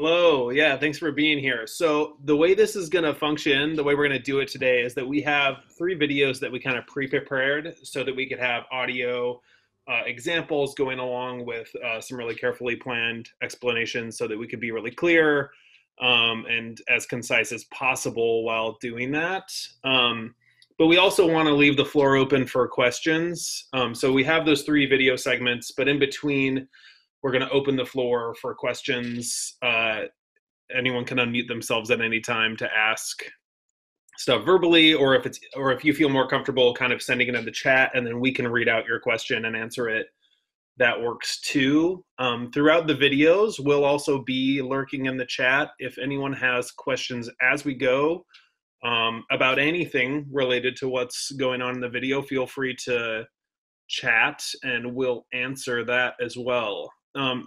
Hello. Yeah, thanks for being here. So the way this is going to function, the way we're going to do it today is that we have three videos that we kind of pre-prepared so that we could have audio examples going along with some really carefully planned explanations so that we could be really clear and as concise as possible while doing that. But we also want to leave the floor open for questions. So we have those three video segments, but in between, we're going to open the floor for questions. Anyone can unmute themselves at any time to ask stuff verbally, or if you feel more comfortable kind of sending it in the chat, and then we can read out your question and answer it. That works too. Throughout the videos, we'll also be lurking in the chat if anyone has questions as we go about anything related to what's going on in the video. Feel free to chat, and we'll answer that as well.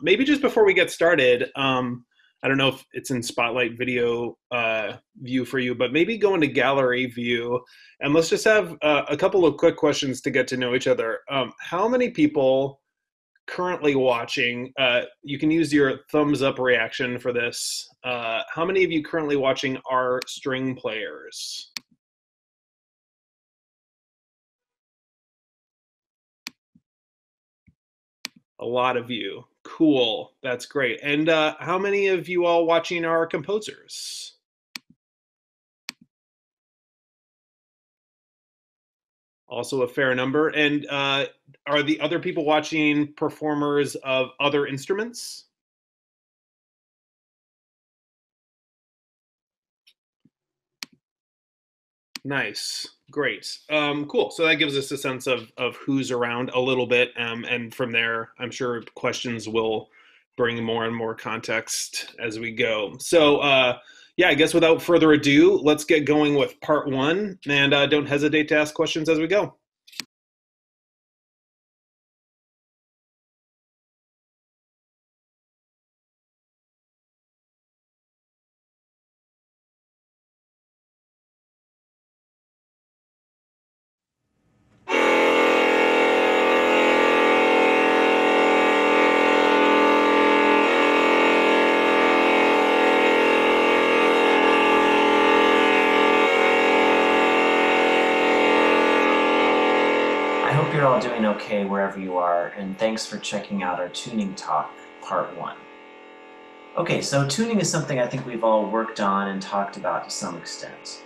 Maybe just before we get started, I don't know if it's in Spotlight video view for you, but maybe go into gallery view, and let's just have a couple of quick questions to get to know each other. How many people currently watching, you can use your thumbs up reaction for this, how many of you currently watching are string players? A lot of you. Cool. That's great. And how many of you all watching are composers? Also a fair number. And are the other people watching performers of other instruments? Nice. Great. Cool. So that gives us a sense of who's around a little bit. And from there, I'm sure questions will bring more and more context as we go. So yeah, I guess without further ado, let's get going with part one. And don't hesitate to ask questions as we go. Okay, wherever you are, and thanks for checking out our tuning talk, part one. Okay, so tuning is something I think we've all worked on and talked about to some extent.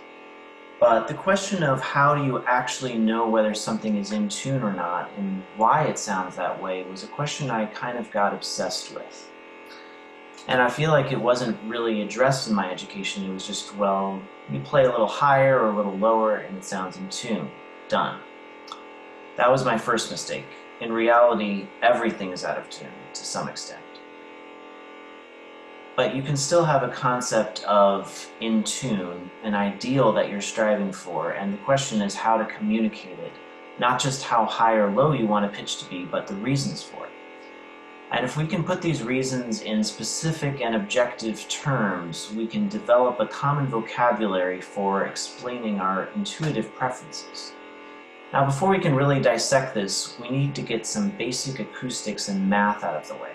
But the question of how do you actually know whether something is in tune or not and why it sounds that way was a question I kind of got obsessed with. And I feel like it wasn't really addressed in my education. It was just, well, you play a little higher or a little lower and it sounds in tune. Done. That was my first mistake. In reality, everything is out of tune to some extent. But you can still have a concept of in tune, an ideal that you're striving for, and the question is how to communicate it, not just how high or low you want a pitch to be, but the reasons for it. And if we can put these reasons in specific and objective terms, we can develop a common vocabulary for explaining our intuitive preferences. Now, before we can really dissect this, we need to get some basic acoustics and math out of the way.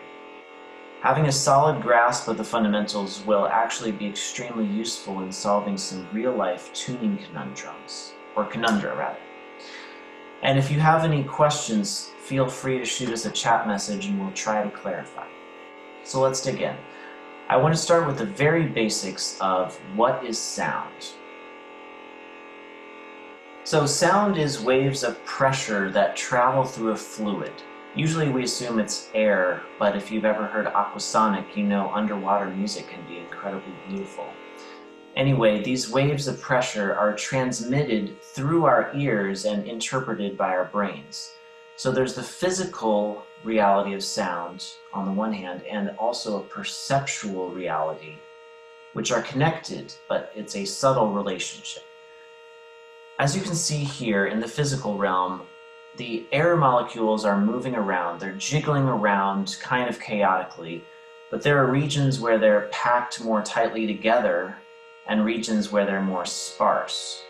Having a solid grasp of the fundamentals will actually be extremely useful in solving some real-life tuning conundrums, or conundra, rather. And if you have any questions, feel free to shoot us a chat message and we'll try to clarify. So let's dig in. I want to start with the very basics of what is sound. So sound is waves of pressure that travel through a fluid. Usually we assume it's air, but if you've ever heard aquasonic, you know underwater music can be incredibly beautiful. Anyway, these waves of pressure are transmitted through our ears and interpreted by our brains. So there's the physical reality of sound on the one hand, and also a perceptual reality, which are connected, but it's a subtle relationship. As you can see here in the physical realm, the air molecules are moving around, they're jiggling around kind of chaotically, but there are regions where they're packed more tightly together and regions where they're more sparse.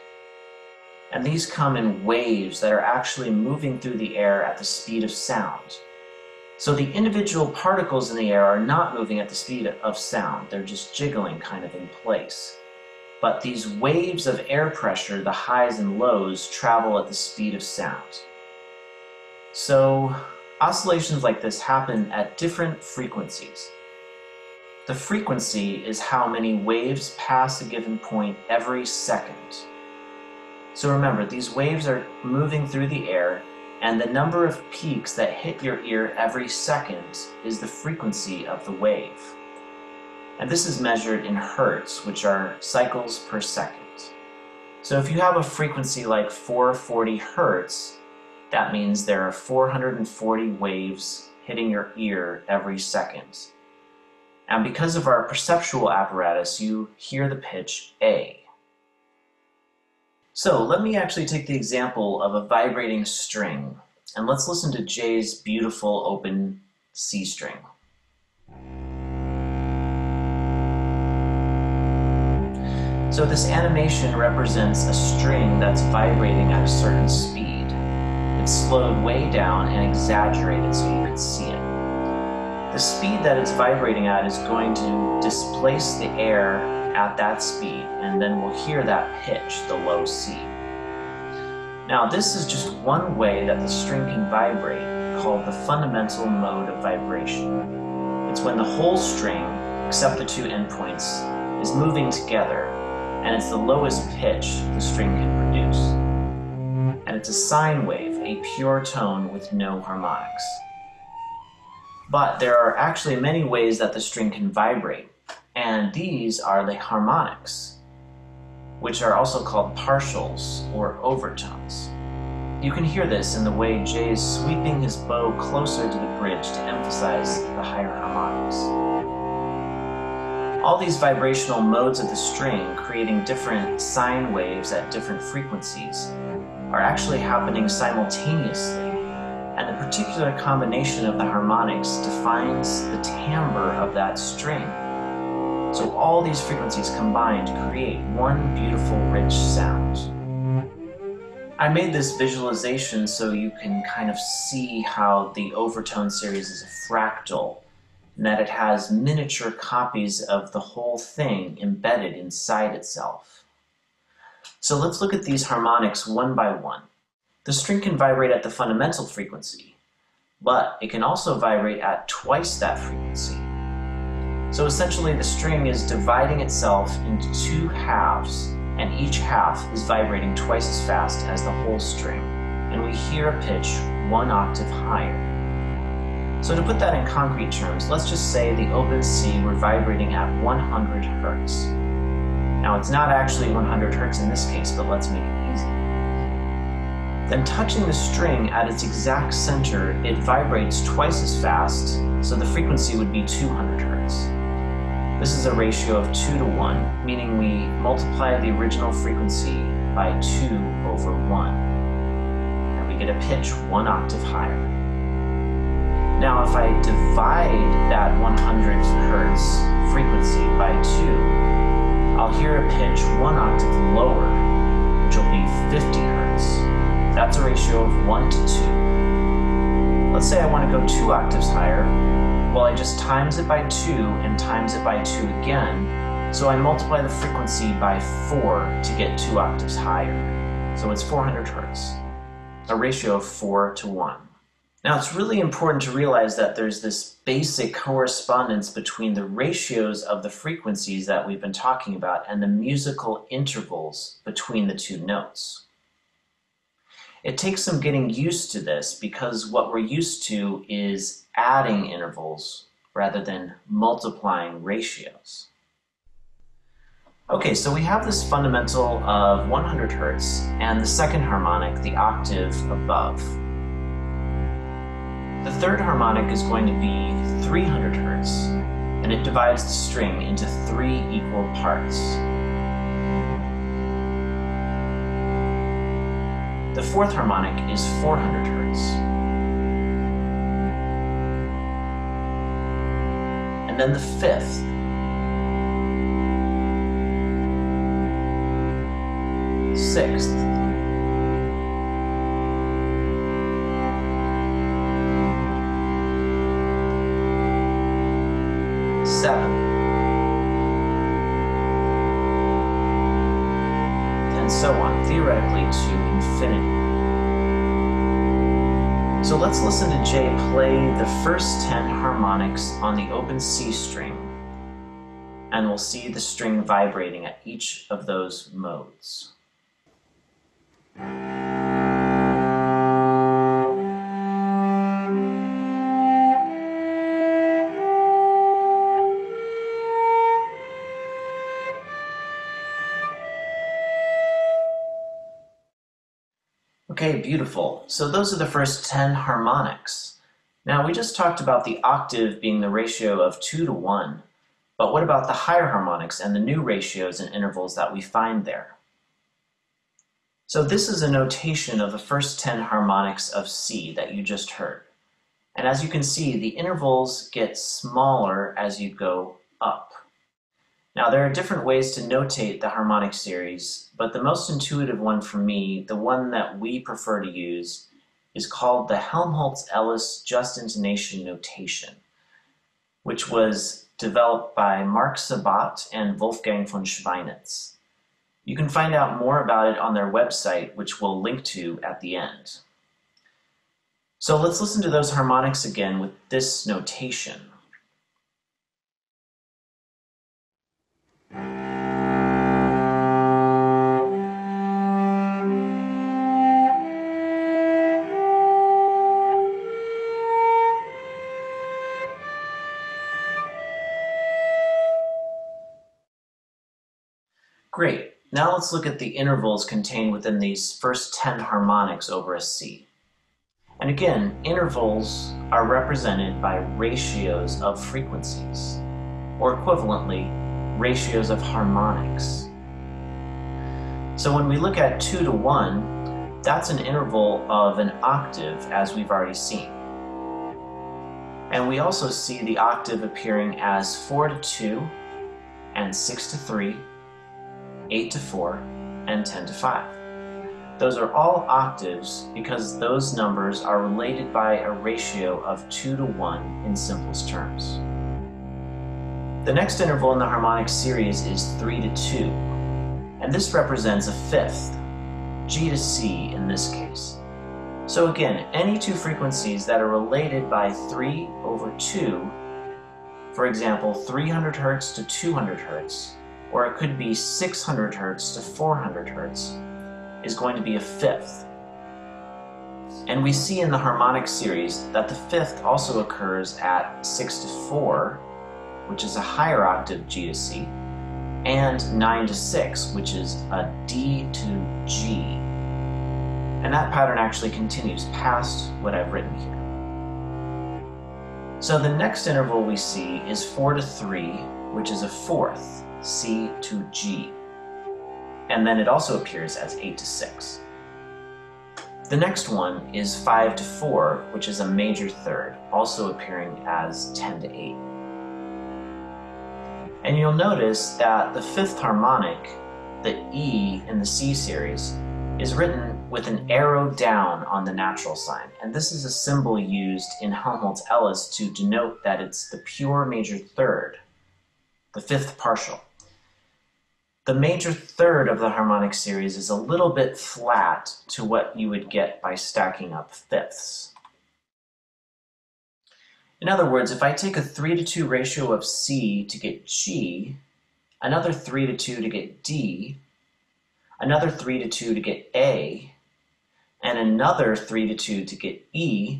And these come in waves that are actually moving through the air at the speed of sound. So the individual particles in the air are not moving at the speed of sound. They're just jiggling kind of in place. But these waves of air pressure, the highs and lows, travel at the speed of sound. So oscillations like this happen at different frequencies. The frequency is how many waves pass a given point every second. So remember, these waves are moving through the air, and the number of peaks that hit your ear every second is the frequency of the wave. And this is measured in hertz, which are cycles per second. So if you have a frequency like 440 hertz, that means there are 440 waves hitting your ear every second. And because of our perceptual apparatus, you hear the pitch A. So let me actually take the example of a vibrating string, and let's listen to J's beautiful open C string. So this animation represents a string that's vibrating at a certain speed. It's slowed way down and exaggerated so you can see it. The speed that it's vibrating at is going to displace the air at that speed, and then we'll hear that pitch, the low C. Now this is just one way that the string can vibrate, called the fundamental mode of vibration. It's when the whole string, except the two endpoints, is moving together, and it's the lowest pitch the string can produce. And it's a sine wave, a pure tone with no harmonics. But there are actually many ways that the string can vibrate. And these are the harmonics, which are also called partials or overtones. You can hear this in the way Jay is sweeping his bow closer to the bridge to emphasize the higher harmonics. All these vibrational modes of the string, creating different sine waves at different frequencies, are actually happening simultaneously, and the particular combination of the harmonics defines the timbre of that string. So all these frequencies combined create one beautiful, rich sound. I made this visualization so you can kind of see how the overtone series is a fractal, and that it has miniature copies of the whole thing embedded inside itself. So let's look at these harmonics one by one. The string can vibrate at the fundamental frequency, but it can also vibrate at twice that frequency. So essentially the string is dividing itself into two halves, and each half is vibrating twice as fast as the whole string, and we hear a pitch one octave higher. So to put that in concrete terms, let's just say the open C we're vibrating at 100 hertz. Now it's not actually 100 hertz in this case, but let's make it easy. Then touching the string at its exact center, it vibrates twice as fast, so the frequency would be 200 hertz. This is a ratio of 2 to 1, meaning we multiply the original frequency by 2/1. And we get a pitch one octave higher. Now, if I divide that 100 hertz frequency by 2, I'll hear a pitch one octave lower, which will be 50 hertz. That's a ratio of 1 to 2. Let's say I want to go 2 octaves higher. Well, I just times it by 2 and times it by 2 again, so I multiply the frequency by 4 to get 2 octaves higher. So it's 400 hertz, a ratio of 4 to 1. Now it's really important to realize that there's this basic correspondence between the ratios of the frequencies that we've been talking about and the musical intervals between the two notes. It takes some getting used to this because what we're used to is adding intervals rather than multiplying ratios. Okay, so we have this fundamental of 100 hertz and the second harmonic, the octave above. The third harmonic is going to be 300 hertz, and it divides the string into 3 equal parts. The fourth harmonic is 400 hertz. And then the fifth. Sixth. so on, theoretically to infinity. So let's listen to Jay play the first 10 harmonics on the open C string, and we'll see the string vibrating at each of those modes. Okay, beautiful. So those are the first 10 harmonics. Now we just talked about the octave being the ratio of 2 to 1, but what about the higher harmonics and the new ratios and intervals that we find there? So this is a notation of the first 10 harmonics of C that you just heard. And as you can see, the intervals get smaller as you go up. Now, there are different ways to notate the harmonic series, but the most intuitive one for me, the one that we prefer to use, is called the Helmholtz-Ellis Just Intonation Notation, which was developed by Marc Sabat and Wolfgang von Schweinitz. You can find out more about it on their website, which we'll link to at the end. So let's listen to those harmonics again with this notation. Great. Now let's look at the intervals contained within these first 10 harmonics over a C. And again, intervals are represented by ratios of frequencies, or equivalently, ratios of harmonics. So when we look at 2 to 1, that's an interval of an octave, as we've already seen. And we also see the octave appearing as 4 to 2 and 6 to 3, 8 to 4, and 10 to 5. Those are all octaves because those numbers are related by a ratio of 2 to 1 in simplest terms. The next interval in the harmonic series is 3 to 2, and this represents a fifth, G to C in this case. So again, any two frequencies that are related by 3 over 2, for example, 300 Hz to 200 Hz, or it could be 600 Hz to 400 Hz, is going to be a fifth. And we see in the harmonic series that the fifth also occurs at 6 to 4, which is a higher octave G to C, and 9 to 6, which is a D to G. And that pattern actually continues past what I've written here. So the next interval we see is 4 to 3, which is a fourth, C to G, and then it also appears as 8 to 6. The next one is 5 to 4, which is a major third, also appearing as 10 to 8. And you'll notice that the fifth harmonic, the E in the C series, is written with an arrow down on the natural sign, and this is a symbol used in Helmholtz-Ellis to denote that it's the pure major third, the fifth partial. The major third of the harmonic series is a little bit flat to what you would get by stacking up fifths. In other words, if I take a 3 to 2 ratio of C to get G, another 3 to 2 to get D, another 3 to 2 to get A, and another 3 to 2 to get E,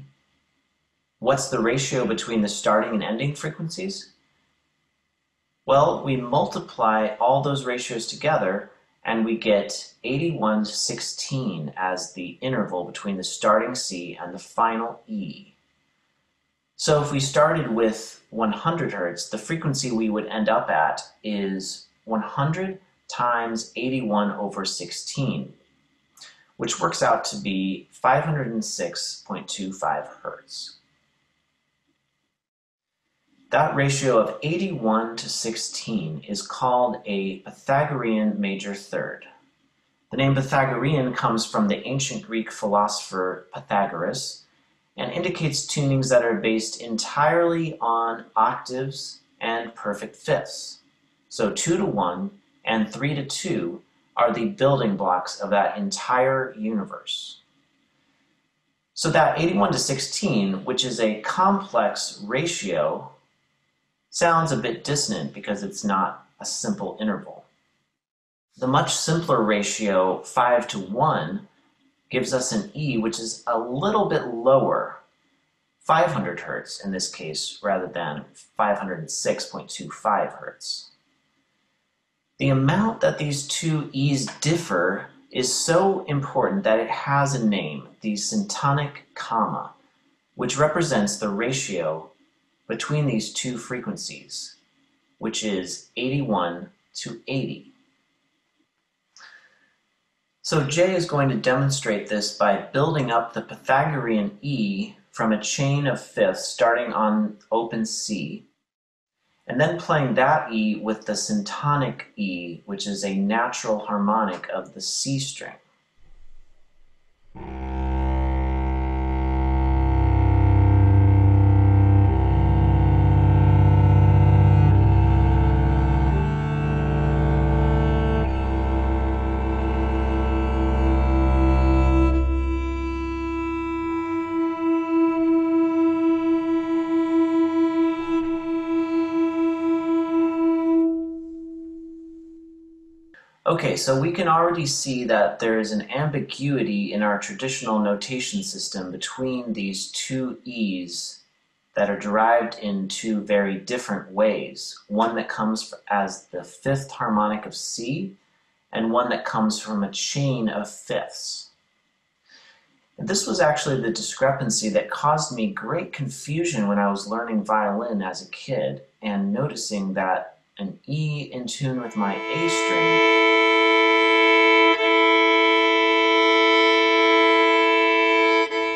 what's the ratio between the starting and ending frequencies? Well, we multiply all those ratios together and we get 81 to 16 as the interval between the starting C and the final E. So if we started with 100 Hz, the frequency we would end up at is 100 times 81 over 16, which works out to be 506.25 Hz. That ratio of 81 to 16 is called a Pythagorean major third. The name Pythagorean comes from the ancient Greek philosopher Pythagoras and indicates tunings that are based entirely on octaves and perfect fifths. So 2 to 1 and 3 to 2 are the building blocks of that entire universe. So that 81:16, which is a complex ratio, sounds a bit dissonant because it's not a simple interval. The much simpler ratio 5:1 gives us an E which is a little bit lower, 500 hertz in this case, rather than 506.25 hertz. The amount that these two E's differ is so important that it has a name, the syntonic comma, which represents the ratio between these two frequencies, which is 81:80. So Jay is going to demonstrate this by building up the Pythagorean E from a chain of fifths starting on open C, and then playing that E with the syntonic E, which is a natural harmonic of the C string. Okay, so we can already see that there is an ambiguity in our traditional notation system between these two E's that are derived in two very different ways. One that comes as the fifth harmonic of C, and one that comes from a chain of fifths. And this was actually the discrepancy that caused me great confusion when I was learning violin as a kid, and noticing that an E in tune with my A string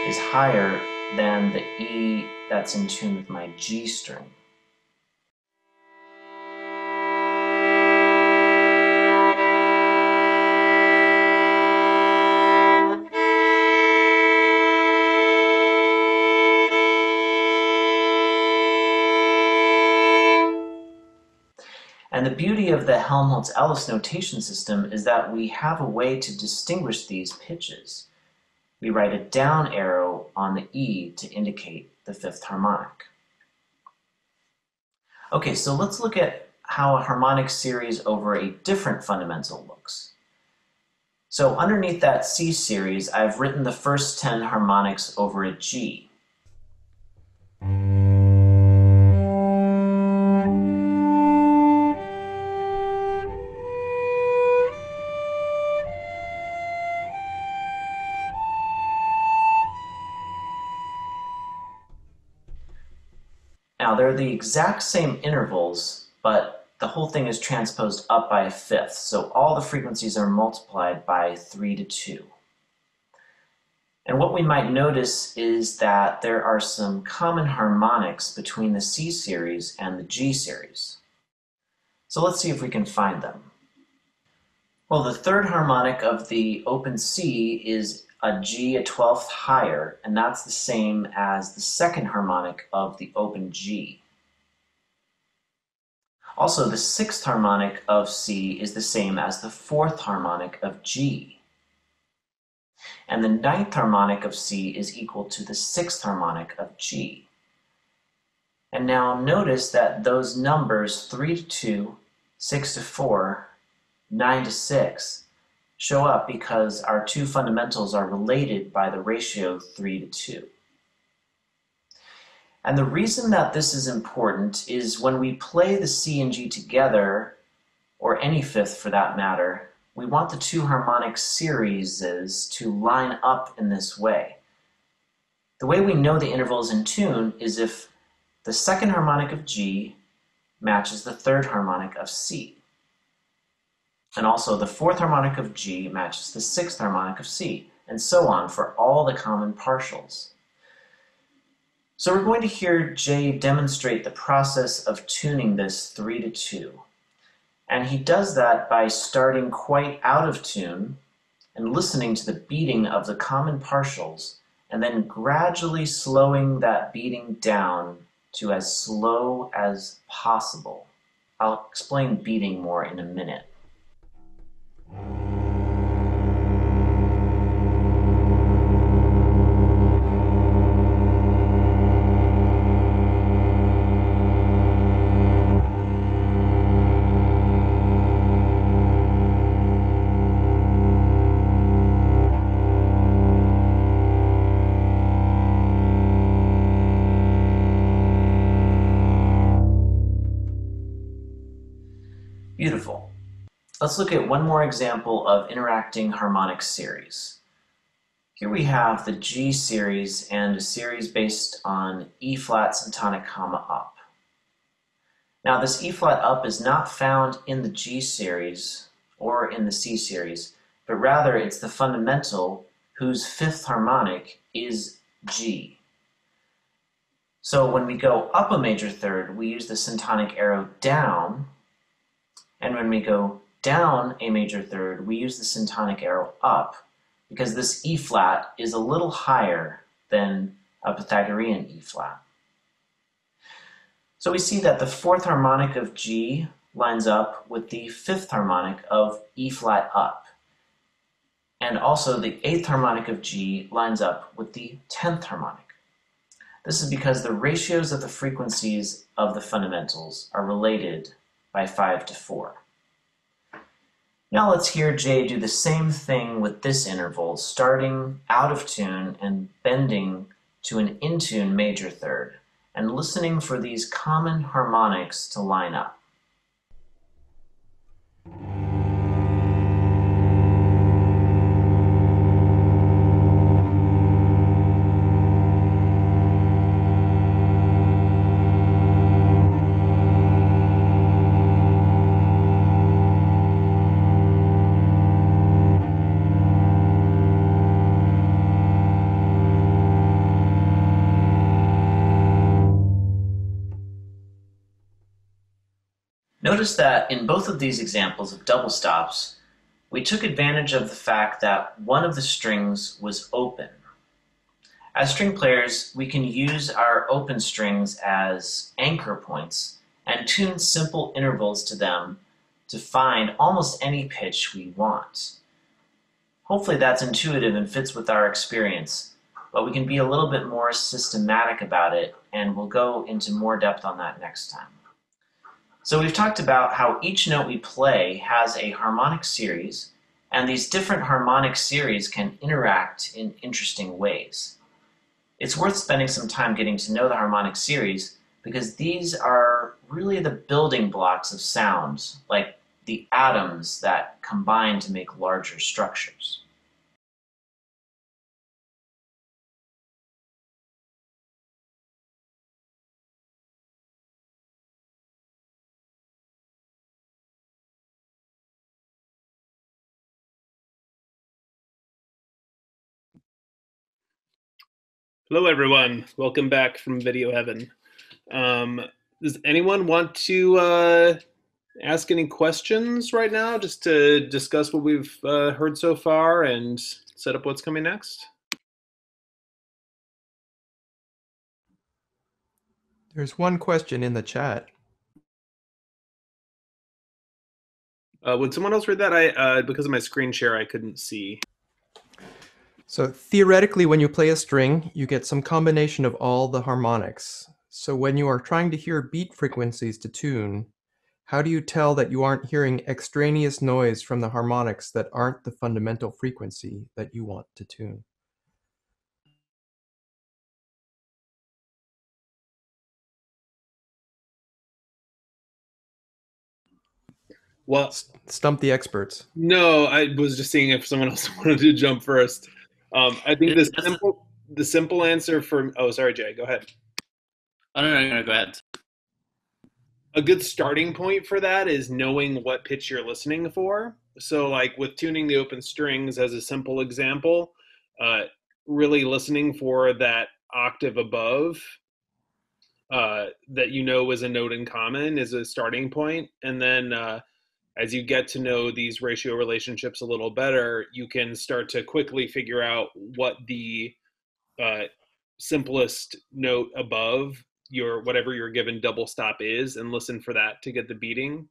is higher than the E that's in tune with my G string. And the beauty of the Helmholtz-Ellis notation system is that we have a way to distinguish these pitches. We write a down arrow on the E to indicate the fifth harmonic. Okay, so let's look at how a harmonic series over a different fundamental looks. So underneath that C series, I've written the first 10 harmonics over a G. Now, they're the exact same intervals, but the whole thing is transposed up by a fifth, so all the frequencies are multiplied by 3:2. And what we might notice is that there are some common harmonics between the C series and the G series. So let's see if we can find them. Well, the third harmonic of the open C is a G a 12th higher, and that's the same as the second harmonic of the open G. Also, the sixth harmonic of C is the same as the fourth harmonic of G. And the ninth harmonic of C is equal to the sixth harmonic of G. And now notice that those numbers 3:2, 6:4, 9:6, show up because our two fundamentals are related by the ratio 3:2. And the reason that this is important is when we play the C and G together, or any fifth for that matter, we want the two harmonic series to line up in this way. The way we know the interval is in tune is if the second harmonic of G matches the third harmonic of C. And also the fourth harmonic of G matches the sixth harmonic of C, and so on for all the common partials. So we're going to hear Jay demonstrate the process of tuning this 3:2. And he does that by starting quite out of tune and listening to the beating of the common partials, and then gradually slowing that beating down to as slow as possible. I'll explain beating more in a minute. Let's look at one more example of interacting harmonic series. Here we have the G series and a series based on E-flat syntonic comma up. Now this E-flat up is not found in the G series or in the C series, but rather it's the fundamental whose fifth harmonic is G. So when we go up a major third, we use the syntonic arrow down, and when we go down a major third, we use the syntonic arrow up, because this E-flat is a little higher than a Pythagorean E-flat. So we see that the fourth harmonic of G lines up with the fifth harmonic of E-flat up. And also the eighth harmonic of G lines up with the 10th harmonic. This is because the ratios of the frequencies of the fundamentals are related by 5 to 4. Now let's hear J do the same thing with this interval, starting out of tune and bending to an in-tune major third, and listening for these common harmonics to line up. Notice that in both of these examples of double stops, we took advantage of the fact that one of the strings was open. As string players, we can use our open strings as anchor points and tune simple intervals to them to find almost any pitch we want. Hopefully that's intuitive and fits with our experience, but we can be a little bit more systematic about it, and we'll go into more depth on that next time. So we've talked about how each note we play has a harmonic series, and these different harmonic series can interact in interesting ways. It's worth spending some time getting to know the harmonic series, because these are really the building blocks of sounds, like the atoms that combine to make larger structures. Hello everyone, welcome back from Video Heaven. Does anyone want to ask any questions right now, just to discuss what we've heard so far and set up what's coming next? There's one question in the chat. Would someone else read that? Because of my screen share, I couldn't see. So theoretically, when you play a string, you get some combination of all the harmonics. So when you are trying to hear beat frequencies to tune, how do you tell that you aren't hearing extraneous noise from the harmonics that aren't the fundamental frequency that you want to tune? Well, stump the experts. No, I was just seeing if someone else wanted to jump first. I think the simple answer for, oh, sorry, Jay, go ahead. Oh, no, go ahead. A good starting point for that is knowing what pitch you're listening for. So like with tuning the open strings as a simple example, really listening for that octave above that you know is a note in common is a starting point. And then as you get to know these ratio relationships a little better, you can start to quickly figure out what the simplest note above whatever your given double stop is, and listen for that to get the beating.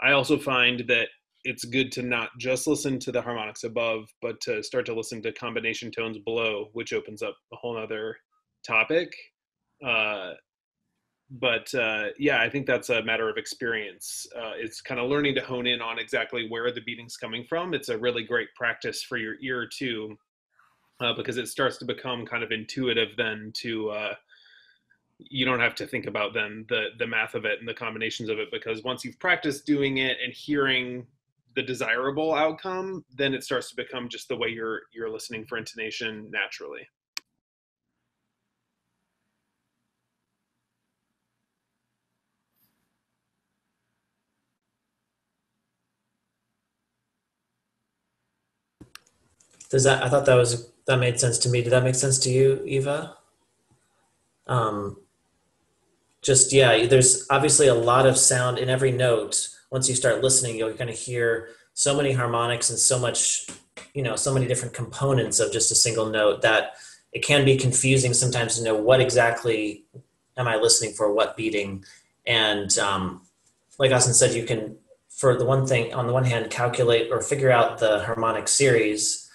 I also find that it's good to not just listen to the harmonics above, but to start to listen to combination tones below, which opens up a whole other topic. Yeah, I think that's a matter of experience. It's kind of learning to hone in on exactly where the beating's coming from. It's a really great practice for your ear too, because it starts to become kind of intuitive then to, you don't have to think about then the math of it and the combinations of it, because once you've practiced doing it and hearing the desirable outcome, then it starts to become just the way you're listening for intonation naturally. Does that, I thought that was, that made sense to me. Did that make sense to you, Eva? Just, yeah, there's obviously a lot of sound in every note. Once you start listening, you'll kind of hear so many harmonics and so much, you know, so many different components of just a single note that it can be confusing sometimes to know what exactly am I listening for, what beating. And like Austin said, you can, for the one thing, on the one hand, calculate or figure out the harmonic series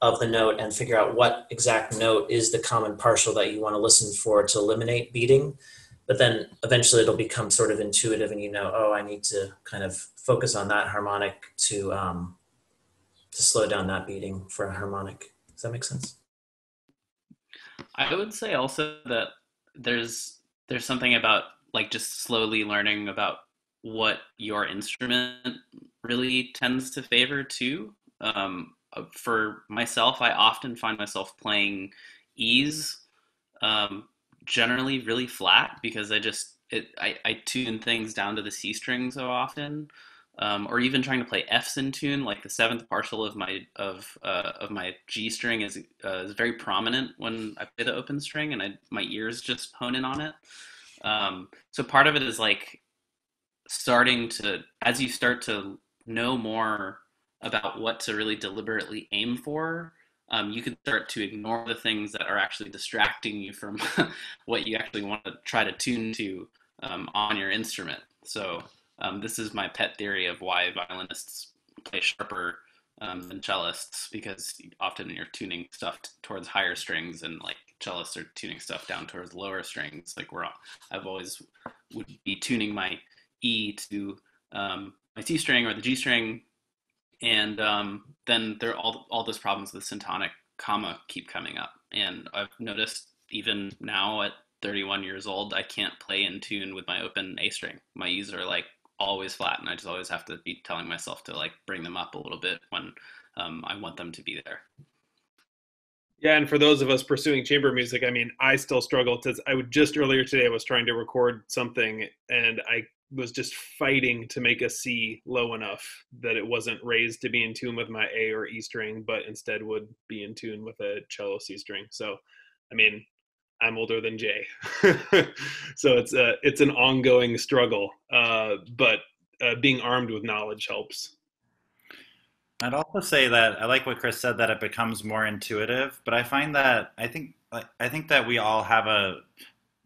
of the note and figure out what exact note is the common partial that you want to listen for to eliminate beating. But then eventually it'll become sort of intuitive and you know, oh, I need to kind of focus on that harmonic to slow down that beating for a harmonic. Does that make sense? I would say also that there's something about like just slowly learning about what your instrument really tends to favor too. For myself, I often find myself playing E's, generally really flat, because I tune things down to the C string so often, or even trying to play F's in tune. Like the seventh partial of my G string is very prominent when I play the open string, and my ears just hone in on it. So part of it is like starting to, as you start to know more about what to really deliberately aim for, you can start to ignore the things that are actually distracting you from what you actually want to try to tune to on your instrument. So this is my pet theory of why violinists play sharper than cellists, because often you're tuning stuff towards higher strings, and like cellists are tuning stuff down towards lower strings. Like I've always would be tuning my E to my C string or the G string. And then there are all those problems with syntonic comma keep coming up. And I've noticed even now at 31 years old, I can't play in tune with my open A string. My E's are like always flat, and I just always have to be telling myself to like bring them up a little bit when I want them to be there. Yeah, and for those of us pursuing chamber music, I mean, I still struggle to, earlier today, I was trying to record something and I was just fighting to make a C low enough that it wasn't raised to be in tune with my A or E string, but instead would be in tune with a cello C string. So, I mean, I'm older than Jay. So it's an ongoing struggle, but being armed with knowledge helps. I'd also say that I like what Chris said, that it becomes more intuitive, but I find that, I think that we all have a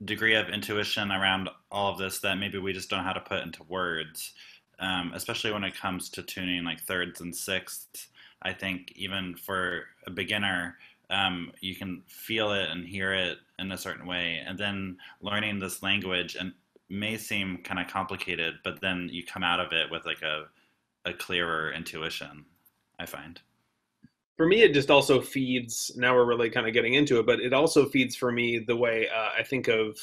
degree of intuition around all of this that maybe we just don't know how to put into words, especially when it comes to tuning like thirds and sixths. I think even for a beginner, you can feel it and hear it in a certain way, and then learning this language and may seem kind of complicated, but then you come out of it with like a clearer intuition, I find. For me, it just also feeds, now we're really kind of getting into it, but it also feeds for me the way I think of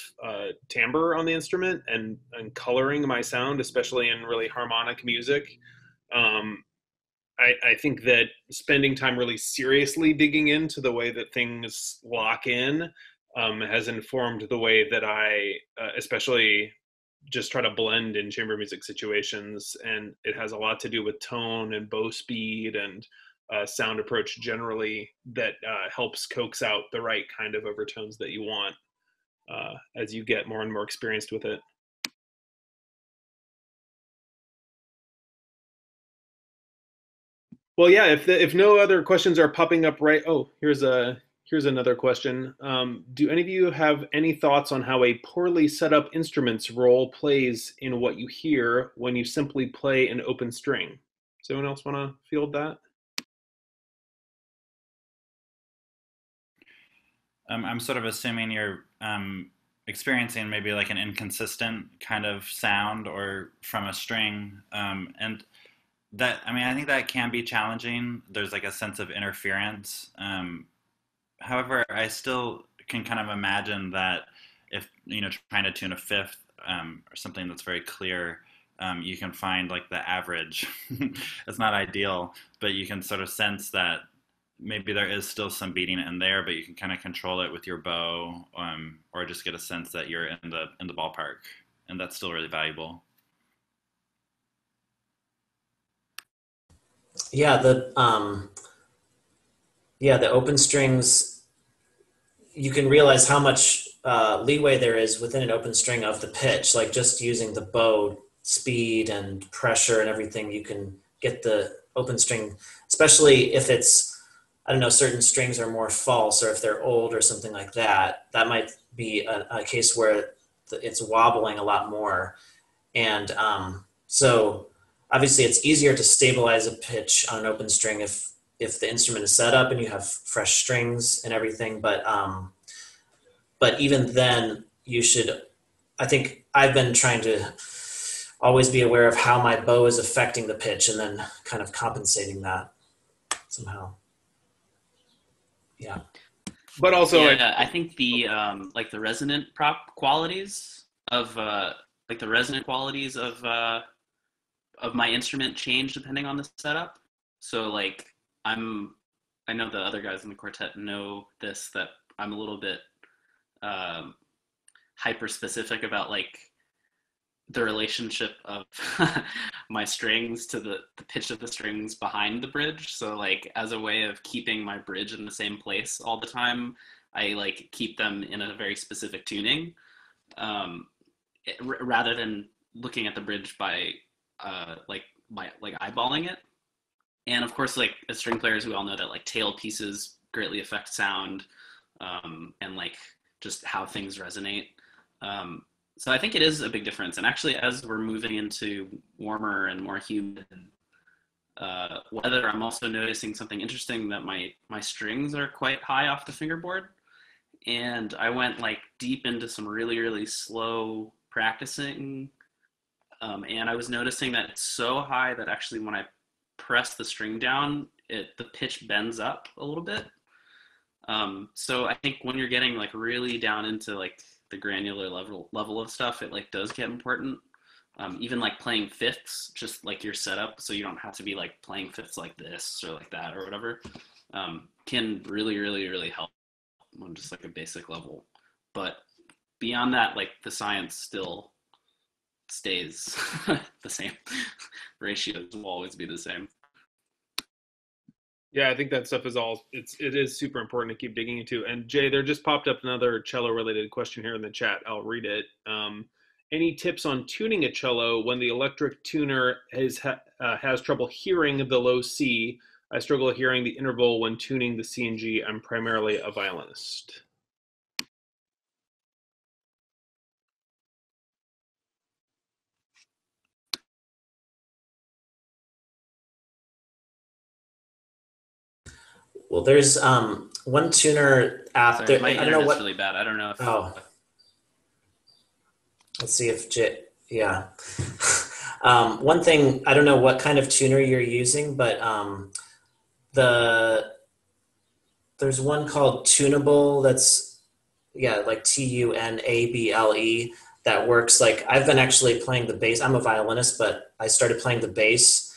timbre on the instrument and coloring my sound, especially in really harmonic music. I think that spending time really seriously digging into the way that things lock in has informed the way that I especially just try to blend in chamber music situations. And it has a lot to do with tone and bow speed and sound approach generally that helps coax out the right kind of overtones that you want as you get more and more experienced with it. Well, yeah, if no other questions are popping up right, oh, here's another question. Do any of you have any thoughts on how a poorly set up instrument's role plays in what you hear when you simply play an open string? Does anyone else want to field that? I'm sort of assuming you're experiencing maybe like an inconsistent kind of sound or from a string. And that, I mean, I think that can be challenging. There's like a sense of interference. However, I still can kind of imagine that if, you know, trying to tune a fifth or something that's very clear, you can find like the average. It's not ideal, but you can sort of sense that maybe there is still some beating in there, but you can kind of control it with your bow, or just get a sense that you're in the ballpark, and that's still really valuable. Yeah, the open strings, you can realize how much leeway there is within an open string of the pitch, like just using the bow speed and pressure and everything, you can get the open string, especially if it's, I don't know, certain strings are more false or if they're old or something like that. That might be a case where it's wobbling a lot more. And so obviously it's easier to stabilize a pitch on an open string if the instrument is set up and you have fresh strings and everything. But even then you should, I think I've been trying to always be aware of how my bow is affecting the pitch and then kind of compensating that somehow. Yeah. But also, yeah, I think like the resonant prop qualities of, like the resonant qualities of my instrument change depending on the setup. So like I know the other guys in the quartet know this, that I'm a little bit hyper specific about like the relationship of my strings to the pitch of the strings behind the bridge. So like as a way of keeping my bridge in the same place all the time, I like keep them in a very specific tuning, rather than looking at the bridge by like eyeballing it. And of course, like as string players, we all know that like tail pieces greatly affect sound, and like just how things resonate. So I think it is a big difference. And actually, as we're moving into warmer and more humid weather, I'm also noticing something interesting, that my strings are quite high off the fingerboard. And I went like deep into some really, really slow practicing. And I was noticing that it's so high that actually when I press the string down, the pitch bends up a little bit. So I think when you're getting like really down into like the granular level of stuff, it like does get important. Even like playing fifths, just like your setup, so you don't have to be like playing fifths like this or like that or whatever, can really, really, really help on just like a basic level. But beyond that, like the science still stays the same. Ratios will always be the same. Yeah, I think that stuff is all, it is super important to keep digging into. And Jay, there just popped up another cello-related question here in the chat. I'll read it. Any tips on tuning a cello when the electric tuner has trouble hearing the low C? I struggle hearing the interval when tuning the C and G. I'm primarily a violinist. Well, there's one tuner app. Sorry, my internet's really bad. I don't know if... Oh. Let's see if... Yeah. One thing, I don't know what kind of tuner you're using, but there's one called Tunable that's, yeah, like Tunable, that works like... I've been actually playing the bass. I'm a violinist, but I started playing the bass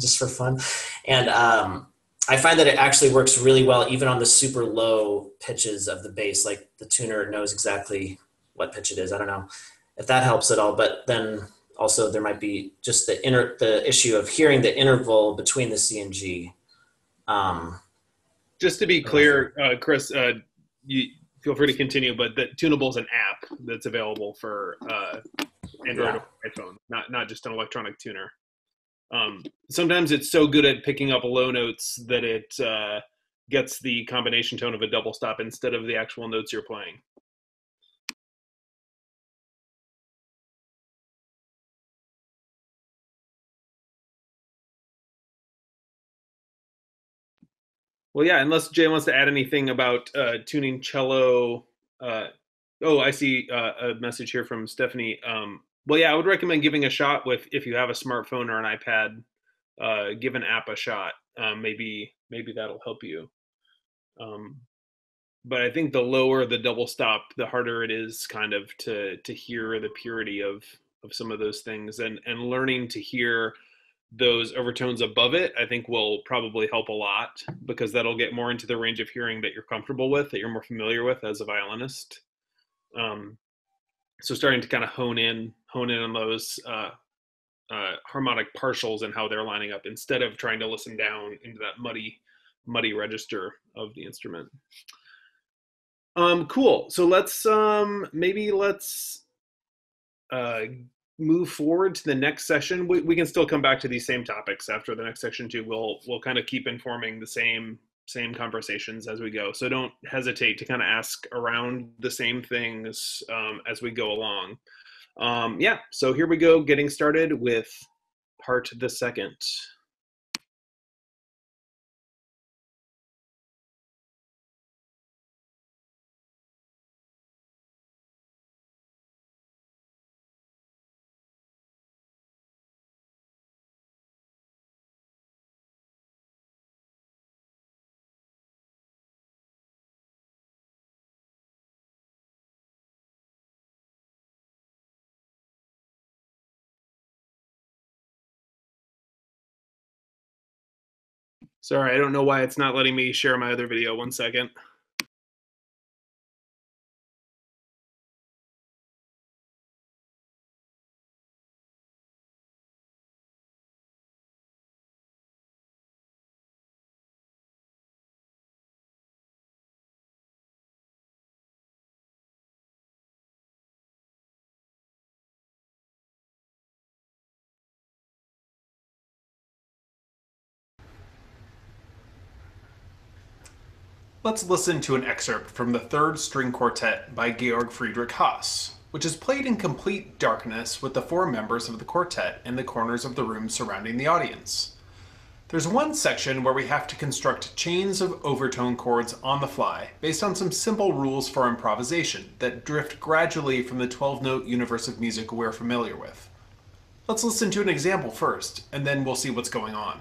just for fun. And... I find that it actually works really well even on the super low pitches of the bass, like the tuner knows exactly what pitch it is. I don't know if that helps at all, but then also there might be just the issue of hearing the interval between the C and G. Just to be clear, Chris, you feel free to continue, but the Tunable is an app that's available for Android or iPhone, not just an electronic tuner. Sometimes it's so good at picking up low notes that it gets the combination tone of a double stop instead of the actual notes you're playing. Well, yeah, unless Jay wants to add anything about tuning cello. Oh, I see a message here from Stephanie. Well, yeah, I would recommend giving a shot if you have a smartphone or an iPad, give an app a shot. Maybe that'll help you. But I think the lower the double stop, the harder it is kind of to hear the purity of of some of those things, and learning to hear those overtones above it, I think will probably help a lot, because that'll get more into the range of hearing that you're comfortable with, that you're more familiar with as a violinist. So starting to kind of hone in on those harmonic partials and how they're lining up, instead of trying to listen down into that muddy register of the instrument. Cool. So let's move forward to the next session. We can still come back to these same topics after the next section too. We'll kind of keep informing the same conversations as we go. So don't hesitate to kind of ask around the same things as we go along. Yeah, so here we go, getting started with part the second. Sorry, I don't know why it's not letting me share my other video. One second. Let's listen to an excerpt from the Third String Quartet by Georg Friedrich Haas, which is played in complete darkness with the four members of the quartet in the corners of the room surrounding the audience. There's one section where we have to construct chains of overtone chords on the fly based on some simple rules for improvisation that drift gradually from the 12-note universe of music we're familiar with. Let's listen to an example first, and then we'll see what's going on.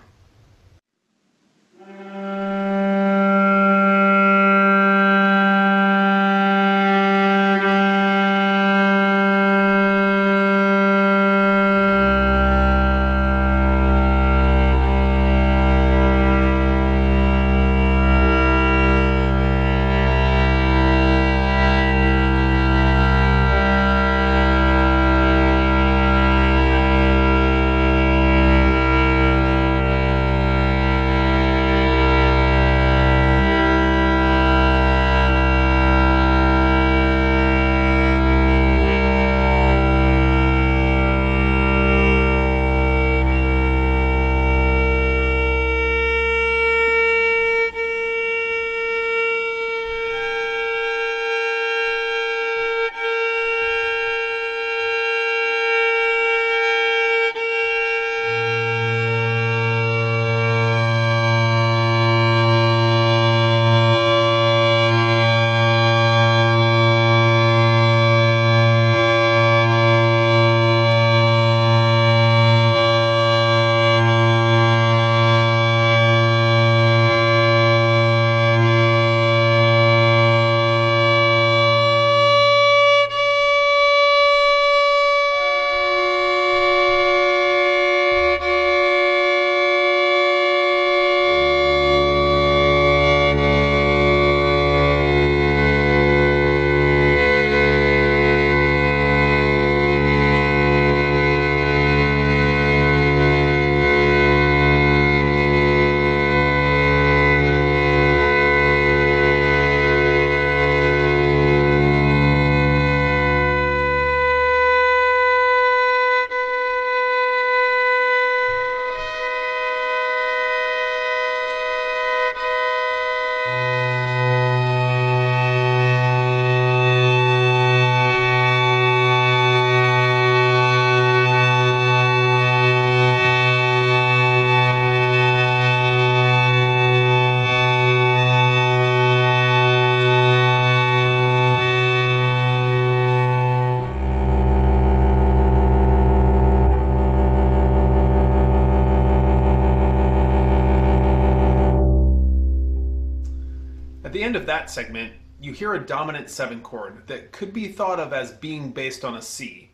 Segment, you hear a dominant 7 chord that could be thought of as being based on a C.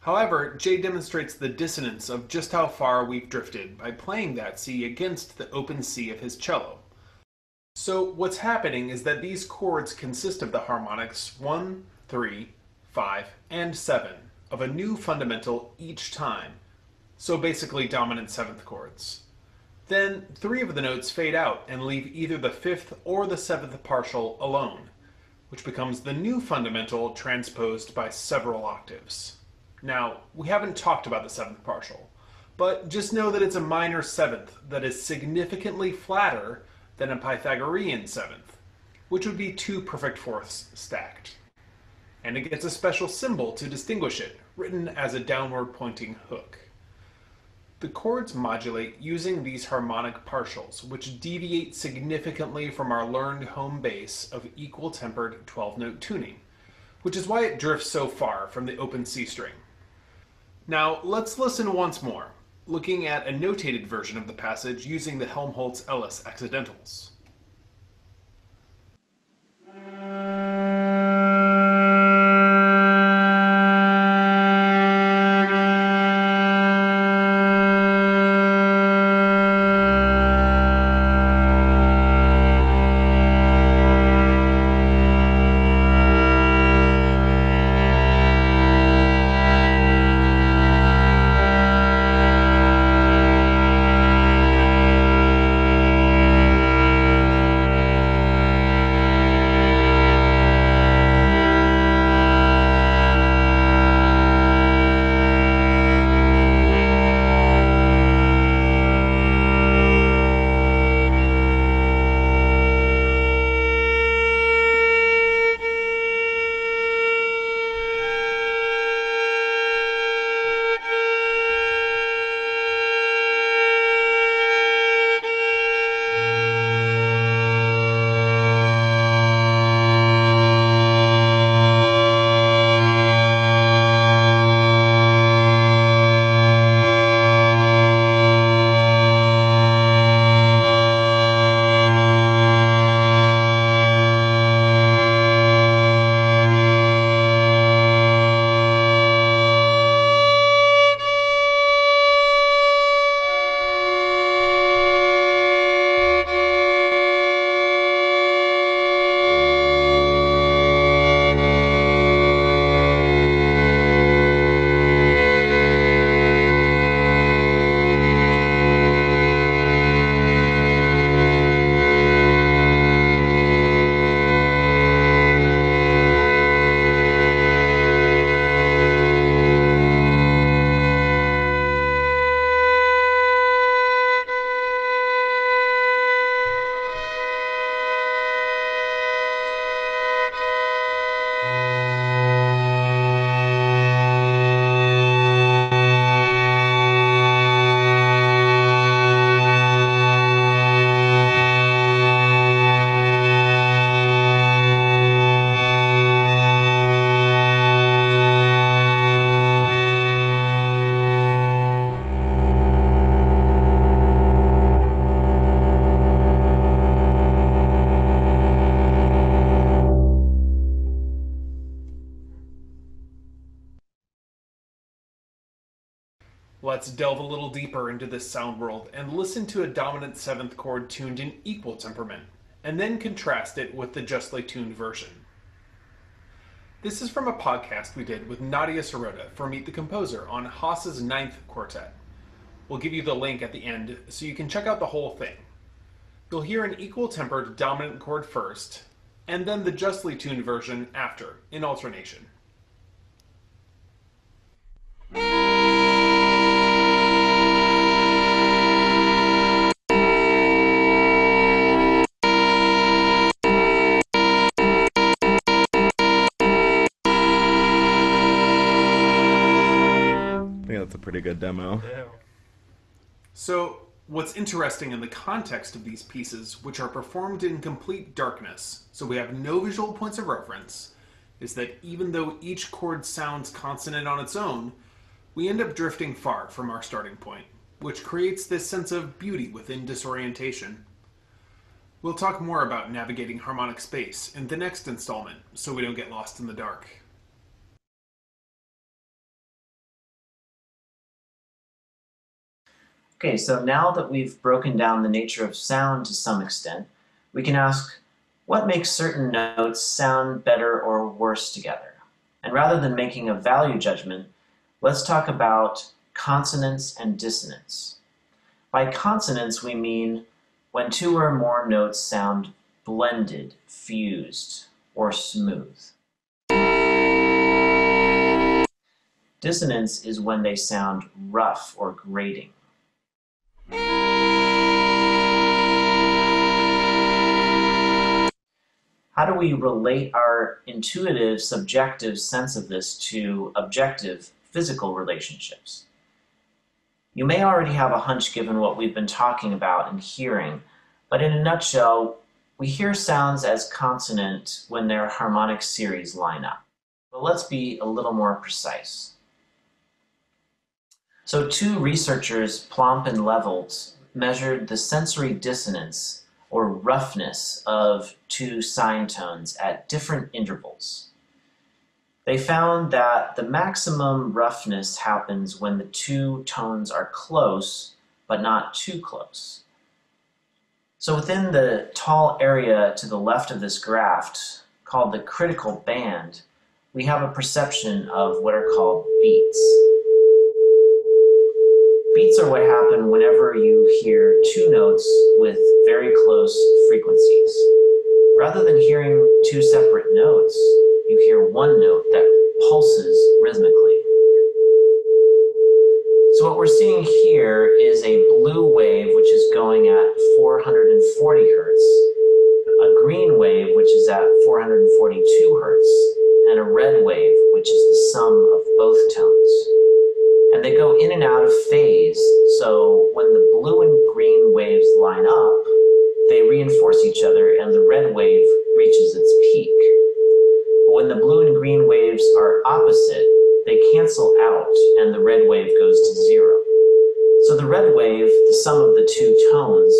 However, J demonstrates the dissonance of just how far we've drifted by playing that C against the open C of his cello. So what's happening is that these chords consist of the harmonics 1, 3, 5, and 7 of a new fundamental each time, so basically dominant seventh chords. Then three of the notes fade out and leave either the fifth or the seventh partial alone, which becomes the new fundamental transposed by several octaves. Now, we haven't talked about the seventh partial, but just know that it's a minor seventh that is significantly flatter than a Pythagorean seventh, which would be two perfect fourths stacked. And it gets a special symbol to distinguish it, written as a downward-pointing hook. The chords modulate using these harmonic partials, which deviate significantly from our learned home base of equal-tempered 12-note tuning, which is why it drifts so far from the open C string. Now, let's listen once more, looking at a notated version of the passage using the Helmholtz-Ellis accidentals. Let's delve a little deeper into this sound world and listen to a dominant seventh chord tuned in equal temperament, and then contrast it with the justly tuned version. This is from a podcast we did with Nadia Sirota for Meet the Composer on Haas's Ninth Quartet. We'll give you the link at the end so you can check out the whole thing. You'll hear an equal-tempered dominant chord first, and then the justly tuned version after, in alternation. Pretty good demo. Yeah. So what's interesting in the context of these pieces, which are performed in complete darkness, so we have no visual points of reference, is that even though each chord sounds consonant on its own, we end up drifting far from our starting point, which creates this sense of beauty within disorientation. We'll talk more about navigating harmonic space in the next installment, so we don't get lost in the dark. Okay, so now that we've broken down the nature of sound to some extent, we can ask, what makes certain notes sound better or worse together? And rather than making a value judgment, let's talk about consonance and dissonance. By consonance, we mean when two or more notes sound blended, fused, or smooth. Dissonance is when they sound rough or grating. How do we relate our intuitive, subjective sense of this to objective, physical relationships? You may already have a hunch given what we've been talking about and hearing, but in a nutshell, we hear sounds as consonant when their harmonic series line up. But let's be a little more precise. So two researchers, Plomp and Levelt, measured the sensory dissonance or roughness of two sine tones at different intervals. They found that the maximum roughness happens when the two tones are close, but not too close. So within the tall area to the left of this graph, called the critical band, we have a perception of what are called beats. Beats are what happen whenever you hear two notes with very close frequencies. Rather than hearing two separate notes, you hear one note that pulses rhythmically. So what we're seeing here is a blue wave, which is going at 440 hertz, a green wave, which is at 442 hertz, and a red wave, which is the sum of both tones. And they go in and out of phase, so when the blue and green waves line up, they reinforce each other and the red wave reaches its peak. When the blue and green waves are opposite, they cancel out and the red wave goes to zero. So the red wave, the sum of the two tones,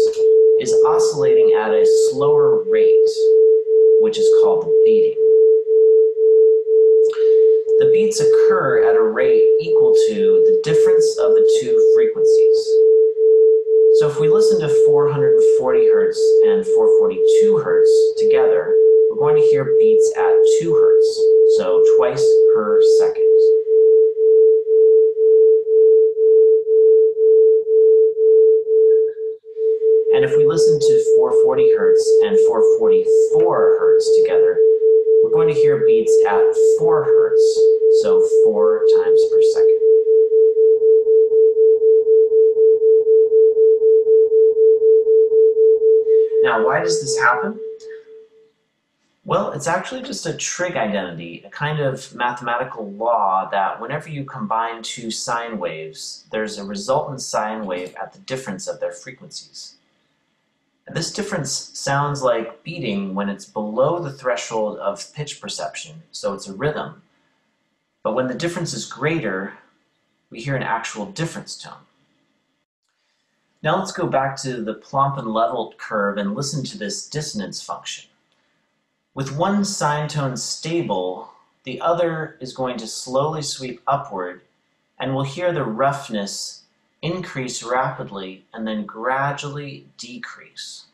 is oscillating at a slower rate, which is called beating. The beats occur at a rate equal to the difference of the two frequencies. So if we listen to 440 Hz and 442 Hz together, we're going to hear beats at 2 hertz, so twice per second. And if we listen to 440 hertz and 444 hertz together, we're going to hear beats at 4 hertz, so 4 times per second. Now, why does this happen? Well, it's actually just a trig identity, a kind of mathematical law that whenever you combine two sine waves, there's a resultant sine wave at the difference of their frequencies. And this difference sounds like beating when it's below the threshold of pitch perception, so it's a rhythm. But when the difference is greater, we hear an actual difference tone. Now let's go back to the Plomp and Levelt curve and listen to this dissonance function. With one sine tone stable, the other is going to slowly sweep upward, and we'll hear the roughness increase rapidly and then gradually decrease.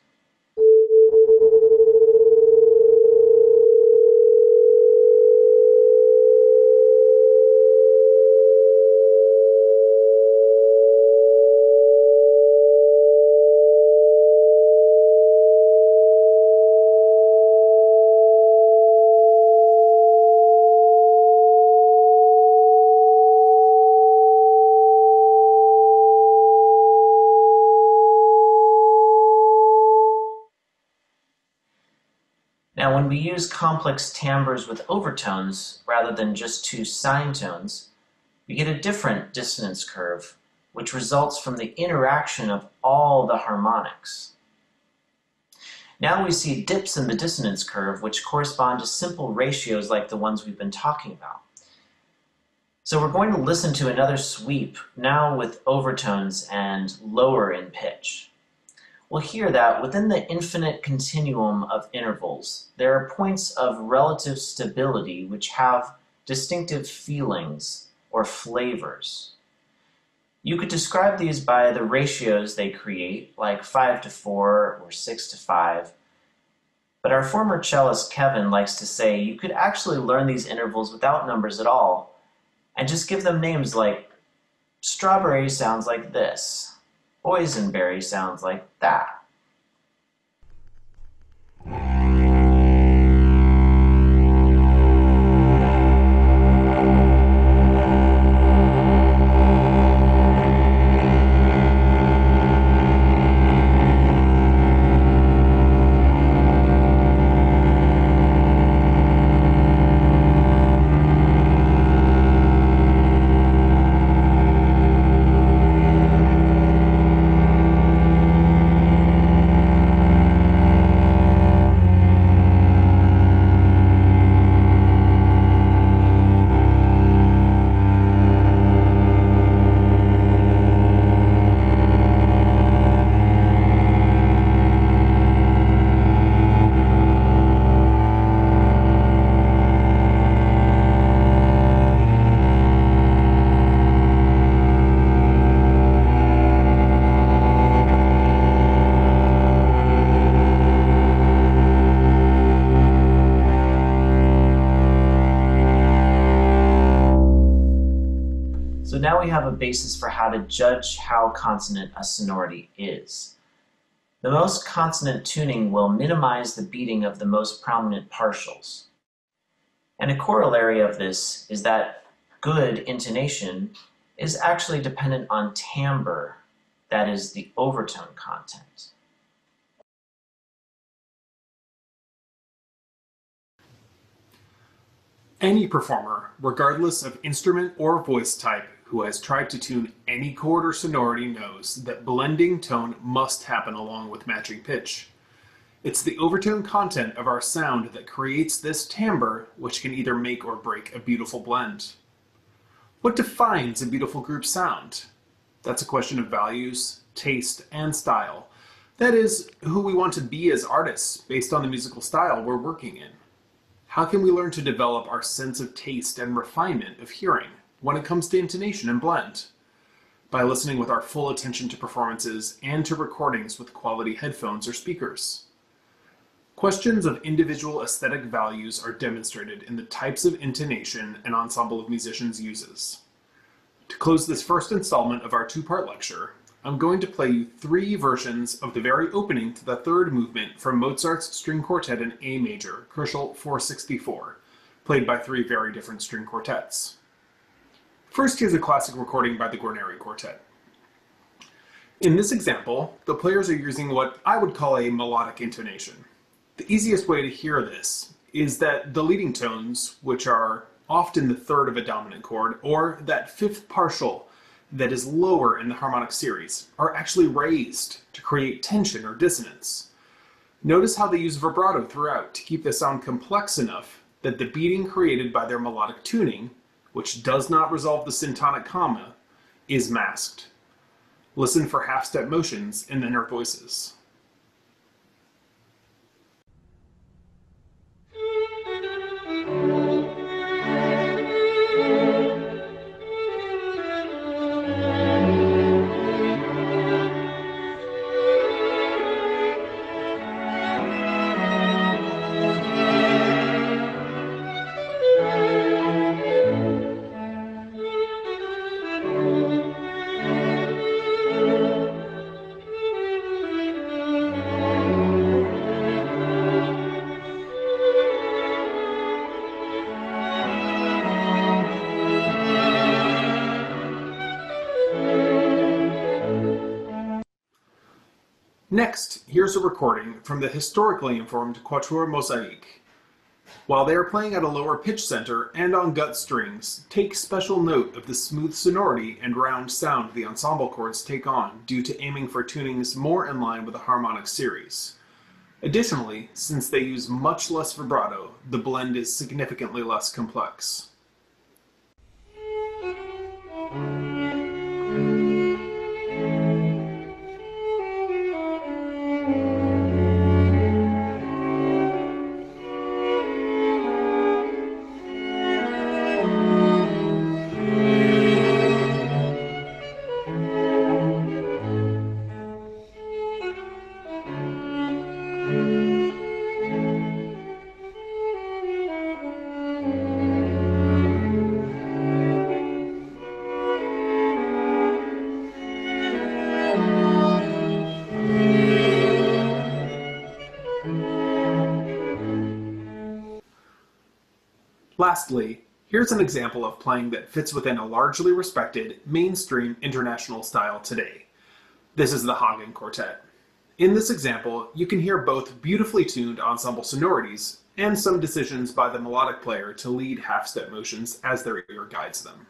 Now, when we use complex timbres with overtones rather than just two sine tones, we get a different dissonance curve, which results from the interaction of all the harmonics. Now we see dips in the dissonance curve, which correspond to simple ratios like the ones we've been talking about. So we're going to listen to another sweep, now with overtones and lower in pitch. We'll hear that within the infinite continuum of intervals, there are points of relative stability which have distinctive feelings or flavors. You could describe these by the ratios they create, like 5 to 4 or 6 to 5. But our former cellist Kevin likes to say you could actually learn these intervals without numbers at all, and just give them names like strawberry sounds like this, boysenberry sounds like that. So now we have a basis for how to judge how consonant a sonority is. The most consonant tuning will minimize the beating of the most prominent partials. And a corollary of this is that good intonation is actually dependent on timbre, that is, the overtone content. Any performer, regardless of instrument or voice type, who has tried to tune any chord or sonority knows that blending tone must happen along with matching pitch. It's the overtone content of our sound that creates this timbre, which can either make or break a beautiful blend. What defines a beautiful group sound? That's a question of values, taste, and style. That is, who we want to be as artists based on the musical style we're working in. How can we learn to develop our sense of taste and refinement of hearing when it comes to intonation and blend? By listening with our full attention to performances and to recordings with quality headphones or speakers. Questions of individual aesthetic values are demonstrated in the types of intonation an ensemble of musicians uses. To close this first installment of our two-part lecture, I'm going to play you three versions of the very opening to the third movement from Mozart's string quartet in A major, K 464, played by three very different string quartets. First, here's a classic recording by the Guarneri Quartet. In this example, the players are using what I would call a melodic intonation. The easiest way to hear this is that the leading tones, which are often the third of a dominant chord, or that fifth partial that is lower in the harmonic series, are actually raised to create tension or dissonance. Notice how they use vibrato throughout to keep the sound complex enough that the beating created by their melodic tuning, which does not resolve the syntonic comma, is masked. Listen for half-step motions in the inner voices. Next, here's a recording from the historically informed Quatuor Mosaique. While they are playing at a lower pitch center and on gut strings, take special note of the smooth sonority and round sound the ensemble chords take on due to aiming for tunings more in line with the harmonic series. Additionally, since they use much less vibrato, the blend is significantly less complex. Lastly, here's an example of playing that fits within a largely respected, mainstream international style today. This is the Hagen Quartet. In this example, you can hear both beautifully tuned ensemble sonorities and some decisions by the melodic player to lead half-step motions as their ear guides them.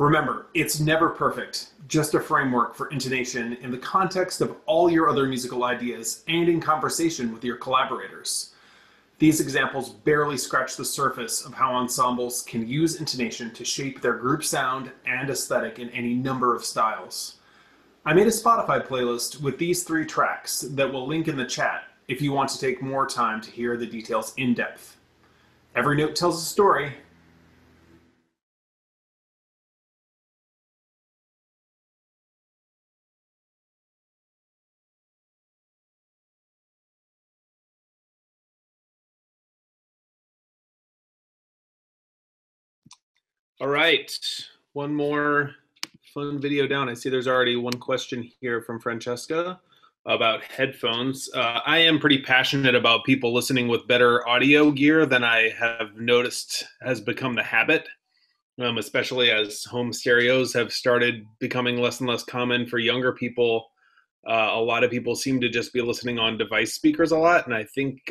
Remember, it's never perfect, just a framework for intonation in the context of all your other musical ideas and in conversation with your collaborators. These examples barely scratch the surface of how ensembles can use intonation to shape their group sound and aesthetic in any number of styles. I made a Spotify playlist with these 3 tracks that we'll link in the chat if you want to take more time to hear the details in depth. Every note tells a story. All right, one more fun video down. I see there's already one question here from Francesca about headphones. I am pretty passionate about people listening with better audio gear than I have noticed has become the habit, especially as home stereos have started becoming less and less common for younger people. A lot of people seem to just be listening on device speakers a lot, and I think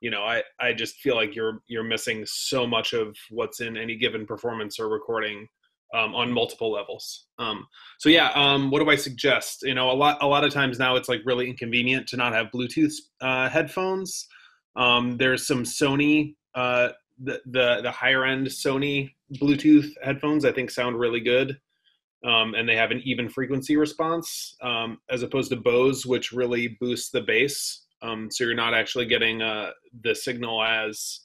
you know, I just feel like you're missing so much of what's in any given performance or recording on multiple levels. So yeah, what do I suggest? You know, a lot of times now it's like really inconvenient to not have Bluetooth headphones. There's some Sony, the higher end Sony Bluetooth headphones I think sound really good, and they have an even frequency response as opposed to Bose, which really boosts the bass. So you're not actually getting the signal as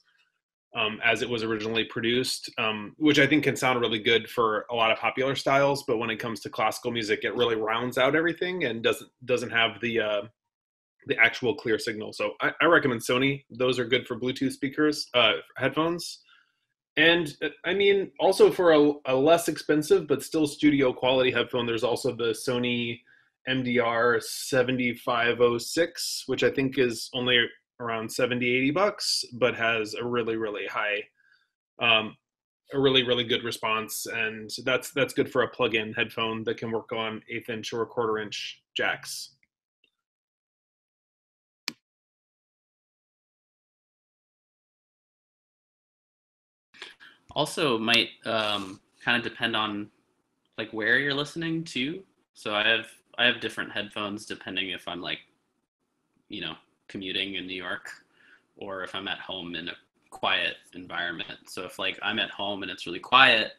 it was originally produced, which I think can sound really good for a lot of popular styles. But when it comes to classical music, it really rounds out everything and doesn't have the actual clear signal. So I recommend Sony. Those are good for Bluetooth speakers, headphones. And I mean, also for a less expensive but still studio quality headphone, there's also the Sony MDR 7506, which I think is only around $70–$80, but has a really, really high, a really, really good response. And that's good for a plug-in headphone that can work on 1/8 inch or 1/4 inch jacks. Also might kind of depend on like where you're listening to. So I have different headphones depending if I'm like, you know, commuting in New York or if I'm at home in a quiet environment. So if like I'm at home and it's really quiet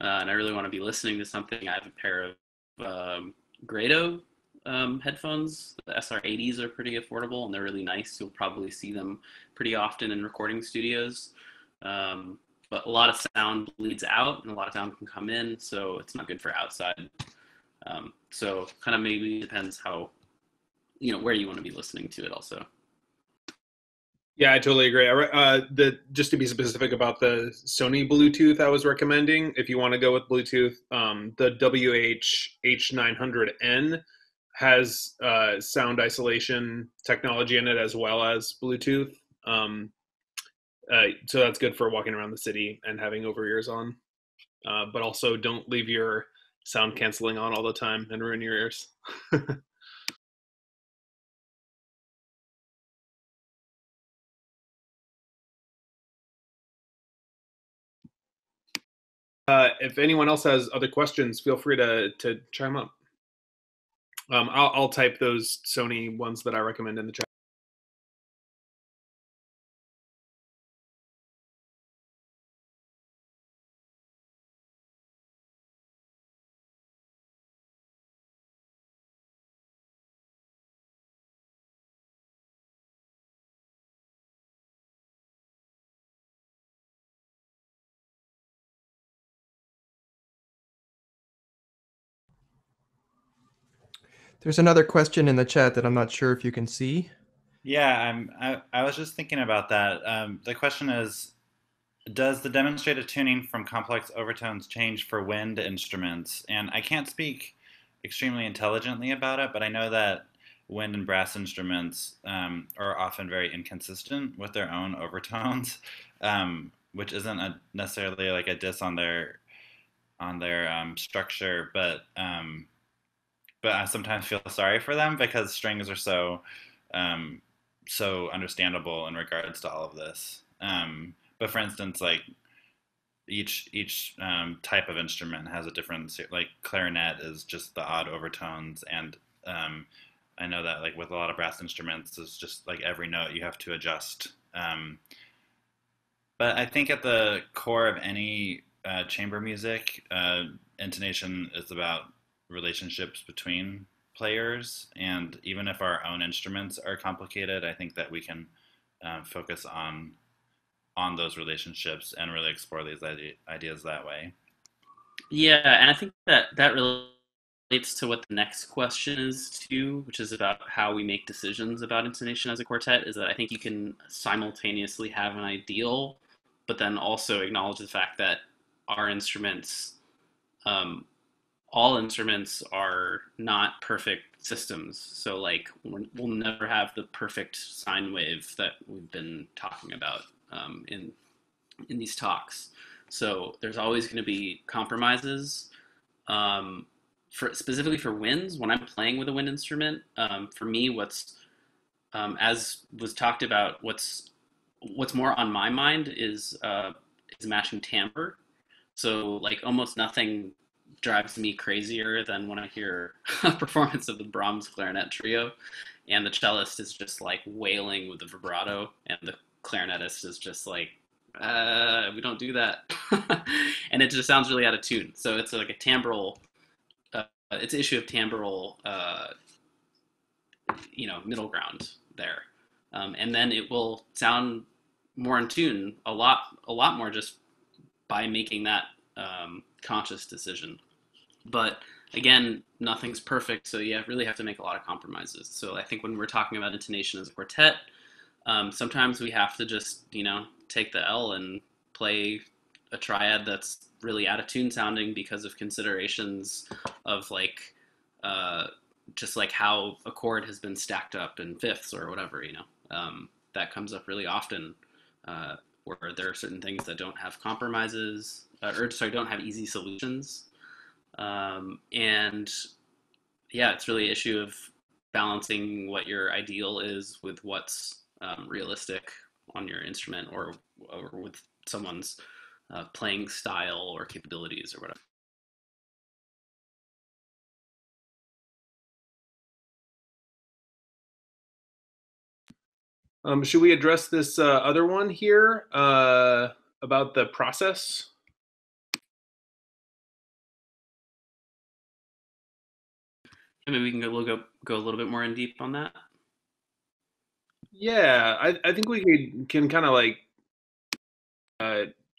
and I really want to be listening to something, I have a pair of Grado headphones. The SR80s are pretty affordable and they're really nice. You'll probably see them pretty often in recording studios. But a lot of sound bleeds out and a lot of sound can come in, so it's not good for outside. So kind of maybe depends how, you know, where you want to be listening to it also. Yeah, I totally agree. Just to be specific about the Sony Bluetooth I was recommending, if you want to go with Bluetooth, the WH-H900N has sound isolation technology in it as well as Bluetooth. So that's good for walking around the city and having over-ears on. But also don't leave your sound canceling on all the time and ruin your ears. If anyone else has other questions, feel free to chime up. I'll type those Sony ones that I recommend in the chat. There's another question in the chat that I'm not sure if you can see. Yeah, I was just thinking about that. The question is, does the demonstrated tuning from complex overtones change for wind instruments? And I can't speak extremely intelligently about it, but I know that wind and brass instruments are often very inconsistent with their own overtones, which isn't necessarily like a diss on their structure, but I sometimes feel sorry for them because strings are so so understandable in regards to all of this. But for instance, like each type of instrument has a different, like clarinet is just the odd overtones, and I know that like with a lot of brass instruments, it's just like every note you have to adjust. But I think at the core of any chamber music, intonation is about relationships between players. And even if our own instruments are complicated, I think that we can focus on those relationships and really explore these ideas that way. Yeah, and I think that really relates to what the next question is too, which is about how we make decisions about intonation as a quartet, is that I think you can simultaneously have an ideal, but then also acknowledge the fact that our instruments, all instruments are not perfect systems. So like we'll never have the perfect sine wave that we've been talking about in these talks. So there's always going to be compromises. Specifically for winds, when I'm playing with a wind instrument, for me, what's, as was talked about, what's more on my mind is matching timbre. So like almost nothing drives me crazier than when I hear a performance of the Brahms clarinet trio, and the cellist is just like wailing with the vibrato, and the clarinetist is just like, we don't do that. And it just sounds really out of tune. So it's like a timbral, it's an issue of timbral, you know, middle ground there. And then it will sound more in tune a lot more just by making that conscious decision. But again, nothing's perfect. So you really have to make a lot of compromises. So I think when we're talking about intonation as a quartet, sometimes we have to just, you know, take the L and play a triad that's really out of tune sounding because of considerations of like, just like how a chord has been stacked up in fifths or whatever, you know, that comes up really often, where there are certain things that don't have compromises, don't have easy solutions. And yeah, it's really an issue of balancing what your ideal is with what's realistic on your instrument or with someone's playing style or capabilities or whatever. Should we address this other one here about the process? Yeah, maybe we can go a little bit more in deep on that. Yeah, I think we can kind of like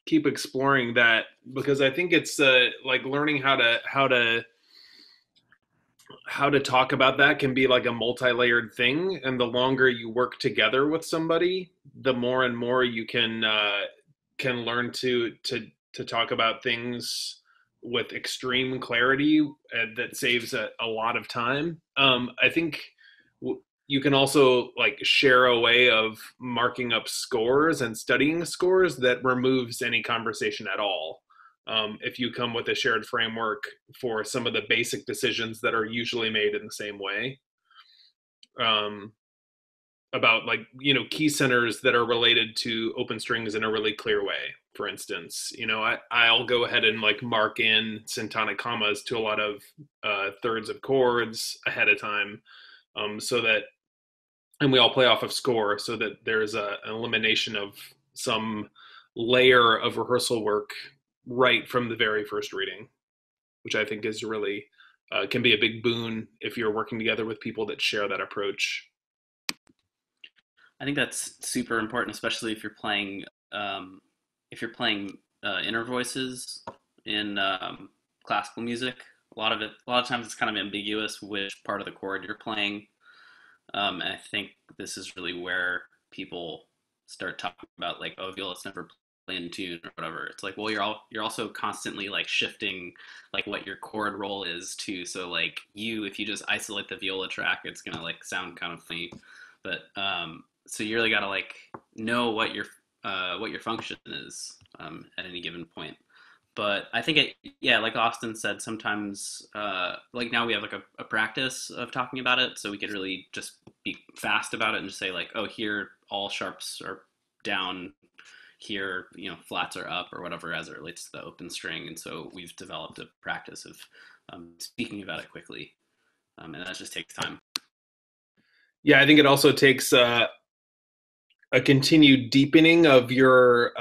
keep exploring that, because I think it's like learning how to talk about that can be like a multi-layered thing. And the longer you work together with somebody, the more and more you can learn to talk about things with extreme clarity that saves a lot of time. I think you can also like share a way of marking up scores and studying scores that removes any conversation at all. If you come with a shared framework for some of the basic decisions that are usually made in the same way, about like, you know, key centers that are related to open strings in a really clear way, for instance. You know, I'll go ahead and like mark in syntonic commas to a lot of thirds of chords ahead of time, so that, and we all play off of score, so that there's an elimination of some layer of rehearsal work right from the very first reading, which I think is really can be a big boon if you're working together with people that share that approach. I think that's super important, especially if you're playing inner voices in classical music. a lot of times it's kind of ambiguous which part of the chord you're playing. And I think this is really where people start talking about like, oh, violas never play in tune or whatever. It's like, well, you're also constantly like shifting like what your chord role is too. So like if you just isolate the viola track, it's gonna like sound kind of funny. But so you really gotta like know what your function is at any given point. But I think like Austin said, sometimes like now we have like a practice of talking about it, so we could really just be fast about it and just say like, oh, here all sharps are down, here, you know, flats are up or whatever as it relates to the open string. And so we've developed a practice of speaking about it quickly, and that just takes time. Yeah, I think it also takes a continued deepening of your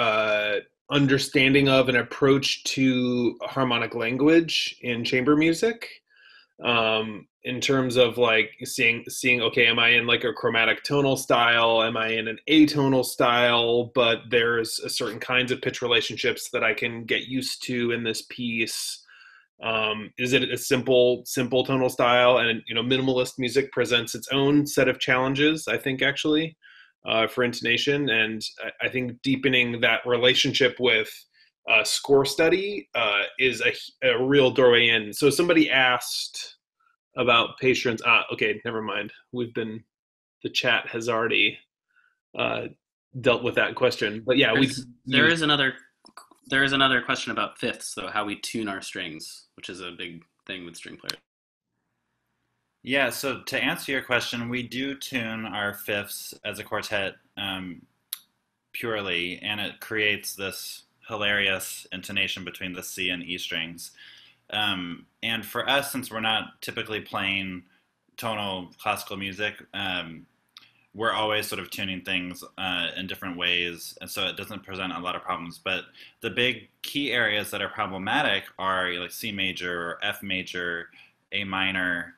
understanding of an approach to harmonic language in chamber music, in terms of like seeing, okay, am I in like a chromatic tonal style? Am I in an atonal style? But there's a certain kinds of pitch relationships that I can get used to in this piece. Is it a simple tonal style? And, you know, minimalist music presents its own set of challenges, I think, actually, for intonation. And I think deepening that relationship with score study is a real doorway in. So somebody asked about patrons. Okay, never mind. The chat has already dealt with that question. But yeah, there is another question about fifths, though, how we tune our strings, which is a big thing with string players. Yeah, so to answer your question, we do tune our fifths as a quartet purely, and it creates this hilarious intonation between the C and E strings. And for us, since we're not typically playing tonal classical music, we're always sort of tuning things in different ways, and so it doesn't present a lot of problems. But the big key areas that are problematic are like C major or F major, A minor,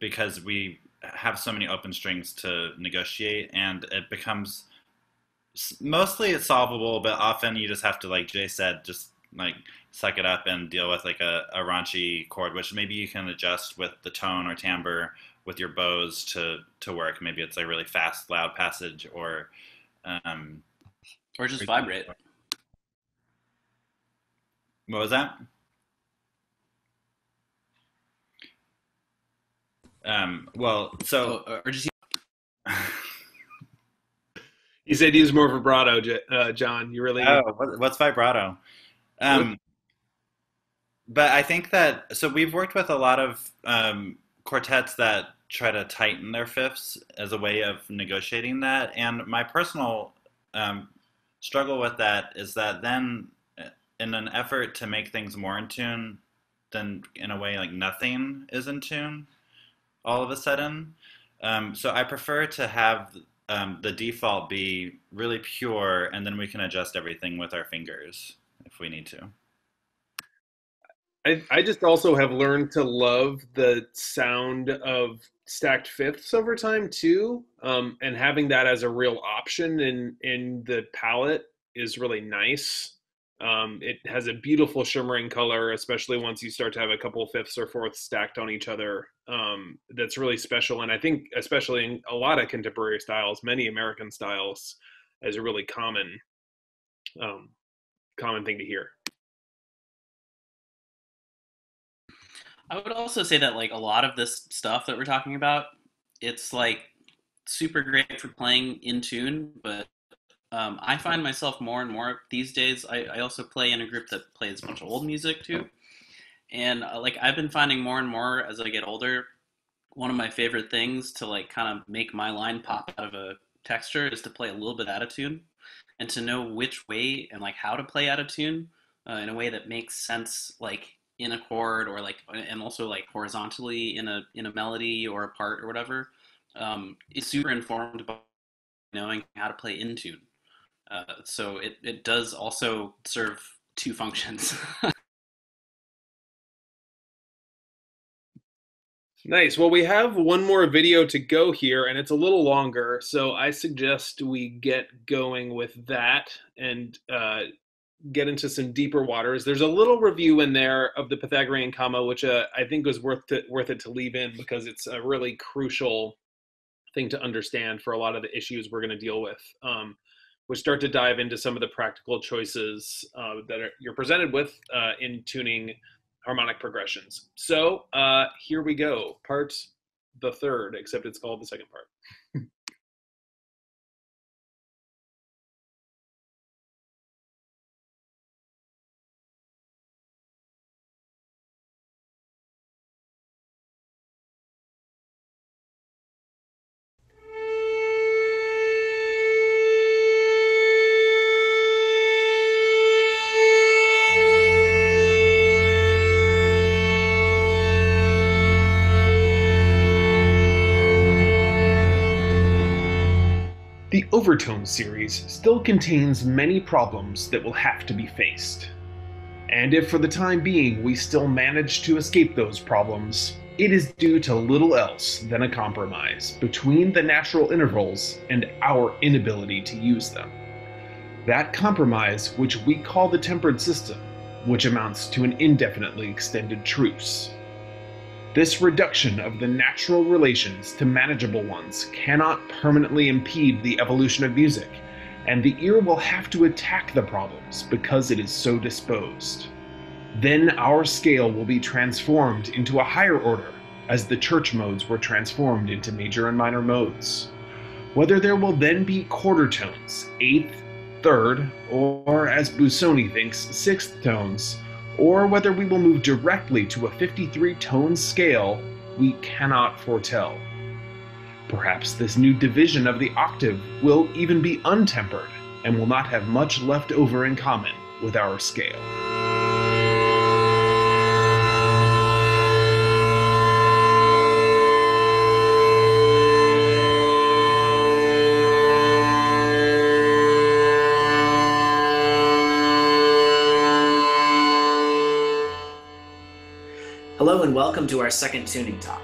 because we have so many open strings to negotiate, and it becomes mostly it's solvable, but often you just have to, like Jay said, just like suck it up and deal with like a raunchy chord, which maybe you can adjust with the tone or timbre with your bows to work. Maybe it's a really fast, loud passage, or just vibrate. What was that? You said use more vibrato, John. You really? Oh, what's vibrato? But I think that, so we've worked with a lot of quartets that try to tighten their fifths as a way of negotiating that. And my personal struggle with that is that then in an effort to make things more in tune, then in a way like nothing is in tune all of a sudden. So I prefer to have the default be really pure, and then we can adjust everything with our fingers if we need to. I just also have learned to love the sound of stacked fifths over time too, and having that as a real option in the palette is really nice. It has a beautiful shimmering color, especially once you start to have a couple fifths or fourths stacked on each other. That's really special, and I think especially in a lot of contemporary styles, many American styles, is a really common thing to hear. I would also say that like a lot of this stuff that we're talking about, it's like super great for playing in tune, but I find myself more and more these days, I also play in a group that plays a bunch of old music too. And like I've been finding more and more as I get older, one of my favorite things to like kind of make my line pop out of a texture is to play a little bit out of tune, and to know which way and like how to play out of tune in a way that makes sense, like in a chord, or like, and also like horizontally in a melody or a part or whatever, is super informed by knowing how to play in tune. So it does also serve two functions. Nice. Well, we have one more video to go here, and it's a little longer, so I suggest we get going with that and get into some deeper waters. There's a little review in there of the Pythagorean comma, which I think was worth it to leave in, because it's a really crucial thing to understand for a lot of the issues we're going to deal with. We start to dive into some of the practical choices that you're presented with in tuning harmonic progressions. So here we go, part the third, except it's called the second part. The overtone series still contains many problems that will have to be faced. And if for the time being we still manage to escape those problems, it is due to little else than a compromise between the natural intervals and our inability to use them. That compromise, which we call the tempered system, which amounts to an indefinitely extended truce. This reduction of the natural relations to manageable ones cannot permanently impede the evolution of music, and the ear will have to attack the problems because it is so disposed. Then our scale will be transformed into a higher order, as the church modes were transformed into major and minor modes. Whether there will then be quarter tones, eighth, third, or, as Busoni thinks, sixth tones, or whether we will move directly to a 53-tone scale, we cannot foretell. Perhaps this new division of the octave will even be untempered and will not have much left over in common with our scale. Hello and welcome to our second tuning talk.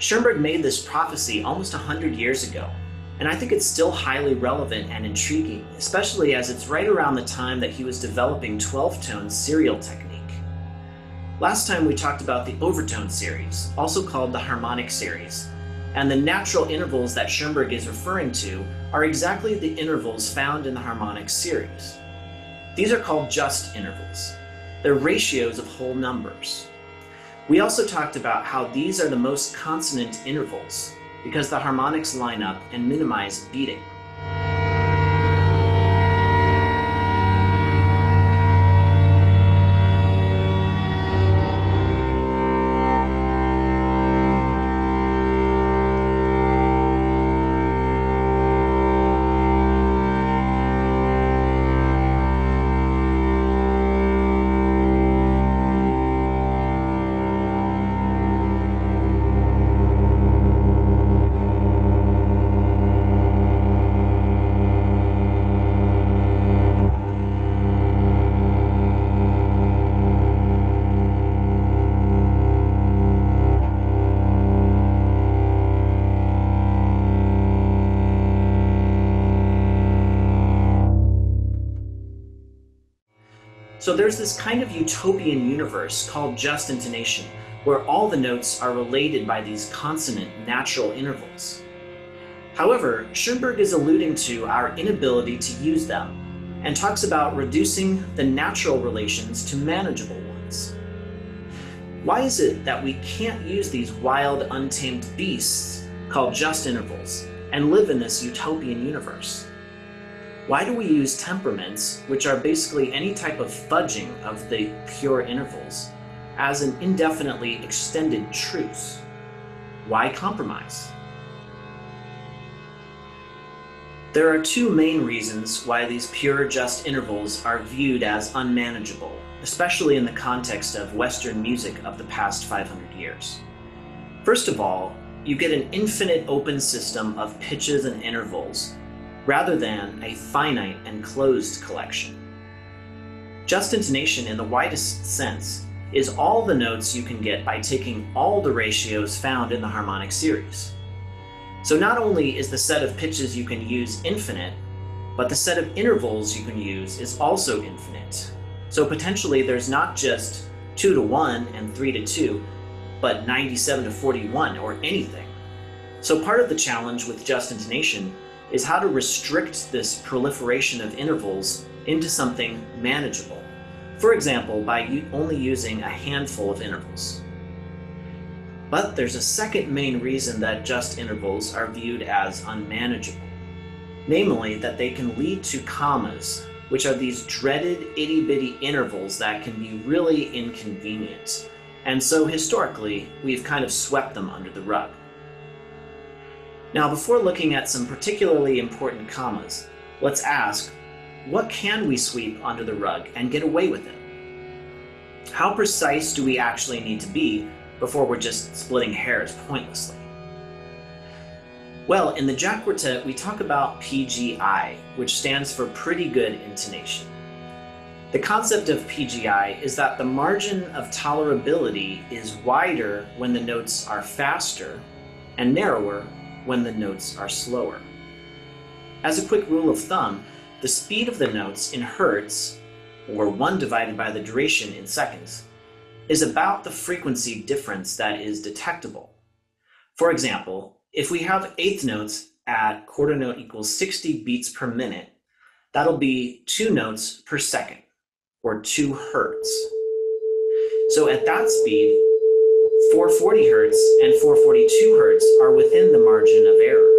Schoenberg made this prophecy almost 100 years ago, and I think it's still highly relevant and intriguing, especially as it's right around the time that he was developing 12-tone serial technique. Last time we talked about the overtone series, also called the harmonic series, and the natural intervals that Schoenberg is referring to are exactly the intervals found in the harmonic series. These are called just intervals. They're ratios of whole numbers. We also talked about how these are the most consonant intervals because the harmonics line up and minimize beating. So there's this kind of utopian universe called just intonation, where all the notes are related by these consonant natural intervals. However, Schoenberg is alluding to our inability to use them, and talks about reducing the natural relations to manageable ones. Why is it that we can't use these wild, untamed beasts called just intervals and live in this utopian universe? Why do we use temperaments, which are basically any type of fudging of the pure intervals, as an indefinitely extended truce? Why compromise? There are two main reasons why these pure just intervals are viewed as unmanageable, especially in the context of Western music of the past 500 years. First of all, you get an infinite open system of pitches and intervals, rather than a finite and closed collection. Just intonation, in the widest sense, is all the notes you can get by taking all the ratios found in the harmonic series. So not only is the set of pitches you can use infinite, But the set of intervals you can use is also infinite. So potentially there's not just 2 to 1 and 3 to 2, but 97 to 41 or anything. So part of the challenge with just intonation is how to restrict this proliferation of intervals into something manageable. For example, by only using a handful of intervals. But there's a second main reason that just intervals are viewed as unmanageable. Namely, that they can lead to commas, which are these dreaded itty-bitty intervals that can be really inconvenient. And so historically, we've kind of swept them under the rug. Now, before looking at some particularly important commas, let's ask, what can we sweep under the rug and get away with it? How precise do we actually need to be before we're just splitting hairs pointlessly? Well, in the JACK Quartet, we talk about PGI, which stands for pretty good intonation. The concept of PGI is that the margin of tolerability is wider when the notes are faster and narrower when the notes are slower. As a quick rule of thumb, the speed of the notes in hertz, or 1 divided by the duration in seconds, is about the frequency difference that is detectable. For example, if we have eighth notes at quarter note equals 60 beats per minute, that'll be 2 notes per second, or 2 hertz. So at that speed, 440 hertz and 442 hertz are within the margin of error.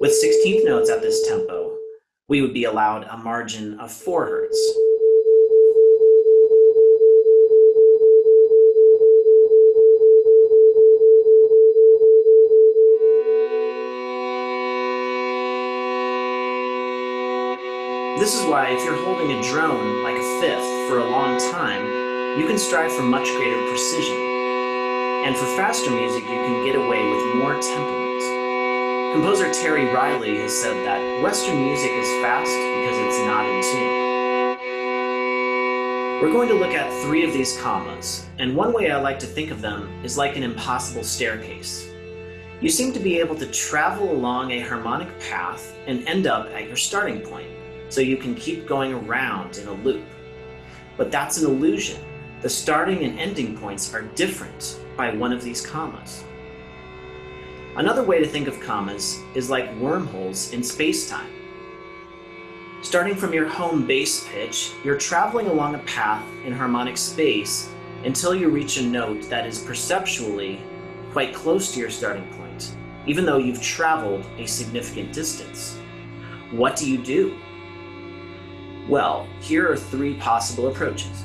With 16th notes at this tempo, we would be allowed a margin of 4 hertz. This is why if you're holding a drone like a fifth for a long time, you can strive for much greater precision. And for faster music, you can get away with more temperament. Composer Terry Riley has said that Western music is fast because it's not in tune. We're going to look at 3 of these commas, and one way I like to think of them is like an impossible staircase. You seem to be able to travel along a harmonic path and end up at your starting point. So you can keep going around in a loop. But that's an illusion. The starting and ending points are different by one of these commas. Another way to think of commas is like wormholes in space-time. Starting from your home bass pitch, you're traveling along a path in harmonic space until you reach a note that is perceptually quite close to your starting point, even though you've traveled a significant distance. What do you do? Well, here are 3 possible approaches.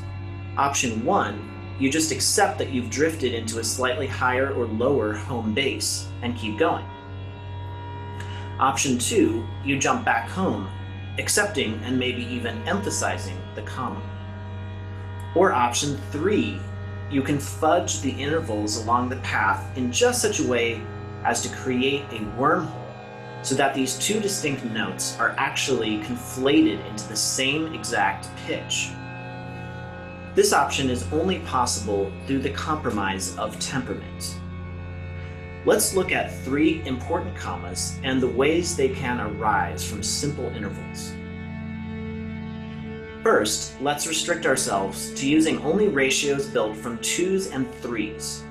Option 1, you just accept that you've drifted into a slightly higher or lower home base and keep going. Option 2, you jump back home, accepting and maybe even emphasizing the comma. Or option 3, you can fudge the intervals along the path in just such a way as to create a wormhole, so that these 2 distinct notes are actually conflated into the same exact pitch. This option is only possible through the compromise of temperament. Let's look at 3 important commas and the ways they can arise from simple intervals. First, let's restrict ourselves to using only ratios built from 2s and 3s.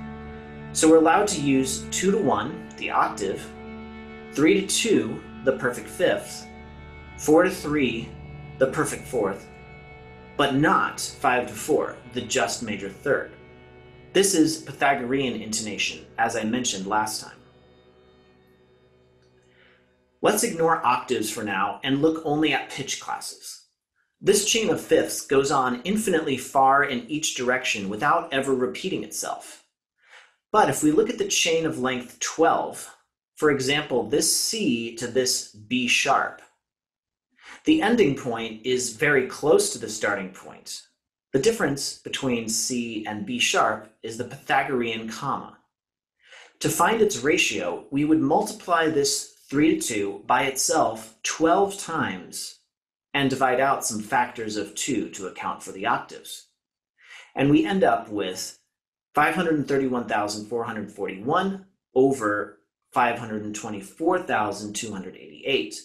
So we're allowed to use 2 to 1, the octave, 3 to 2, the perfect fifth, 4 to 3, the perfect fourth, but not 5 to 4, the just major third. This is Pythagorean intonation, as I mentioned last time. Let's ignore octaves for now and look only at pitch classes. This chain of fifths goes on infinitely far in each direction without ever repeating itself. But if we look at the chain of length 12, for example, this C to this B sharp. The ending point is very close to the starting point. The difference between C and B sharp is the Pythagorean comma. To find its ratio, we would multiply this 3 to 2 by itself 12 times and divide out some factors of 2 to account for the octaves. And we end up with 531,441 over 524,288.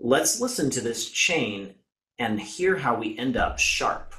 Let's listen to this chain and hear how we end up sharp.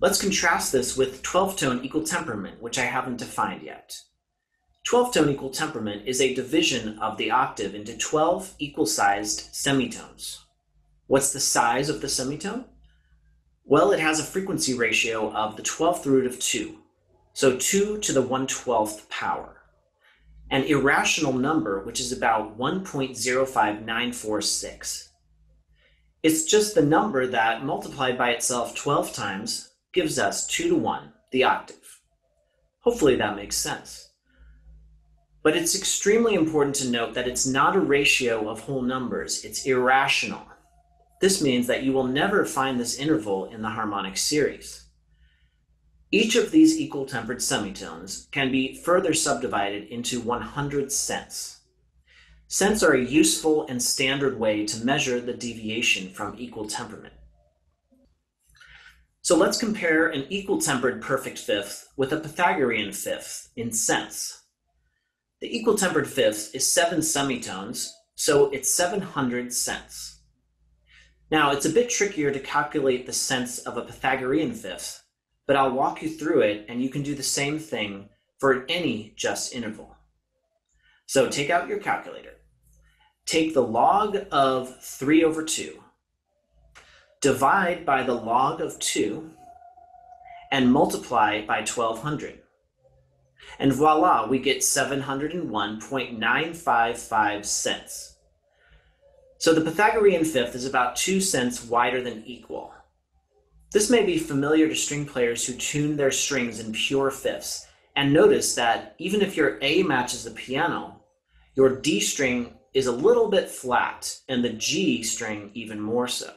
Let's contrast this with 12-tone equal temperament, which I haven't defined yet. 12-tone equal temperament is a division of the octave into 12 equal-sized semitones. What's the size of the semitone? Well, it has a frequency ratio of the 12th root of 2, so 2 to the 1/12th power, an irrational number which is about 1.05946. It's just the number that, multiplied by itself 12 times, gives us 2 to 1, the octave. Hopefully that makes sense. But it's extremely important to note that it's not a ratio of whole numbers, it's irrational. This means that you will never find this interval in the harmonic series. Each of these equal tempered semitones can be further subdivided into 100 cents. Cents are a useful and standard way to measure the deviation from equal temperament. So let's compare an equal-tempered perfect fifth with a Pythagorean fifth in cents. The equal-tempered fifth is 7 semitones, so it's 700 cents. Now, it's a bit trickier to calculate the cents of a Pythagorean fifth, but I'll walk you through it and you can do the same thing for any just interval. So take out your calculator. Take the log of 3 over 2. Divide by the log of 2 and multiply by 1200. And voila, we get 701.955 cents. So the Pythagorean fifth is about 2 cents wider than equal. This may be familiar to string players who tune their strings in pure fifths, and notice that even if your A matches the piano, your D string is a little bit flat and the G string even more so.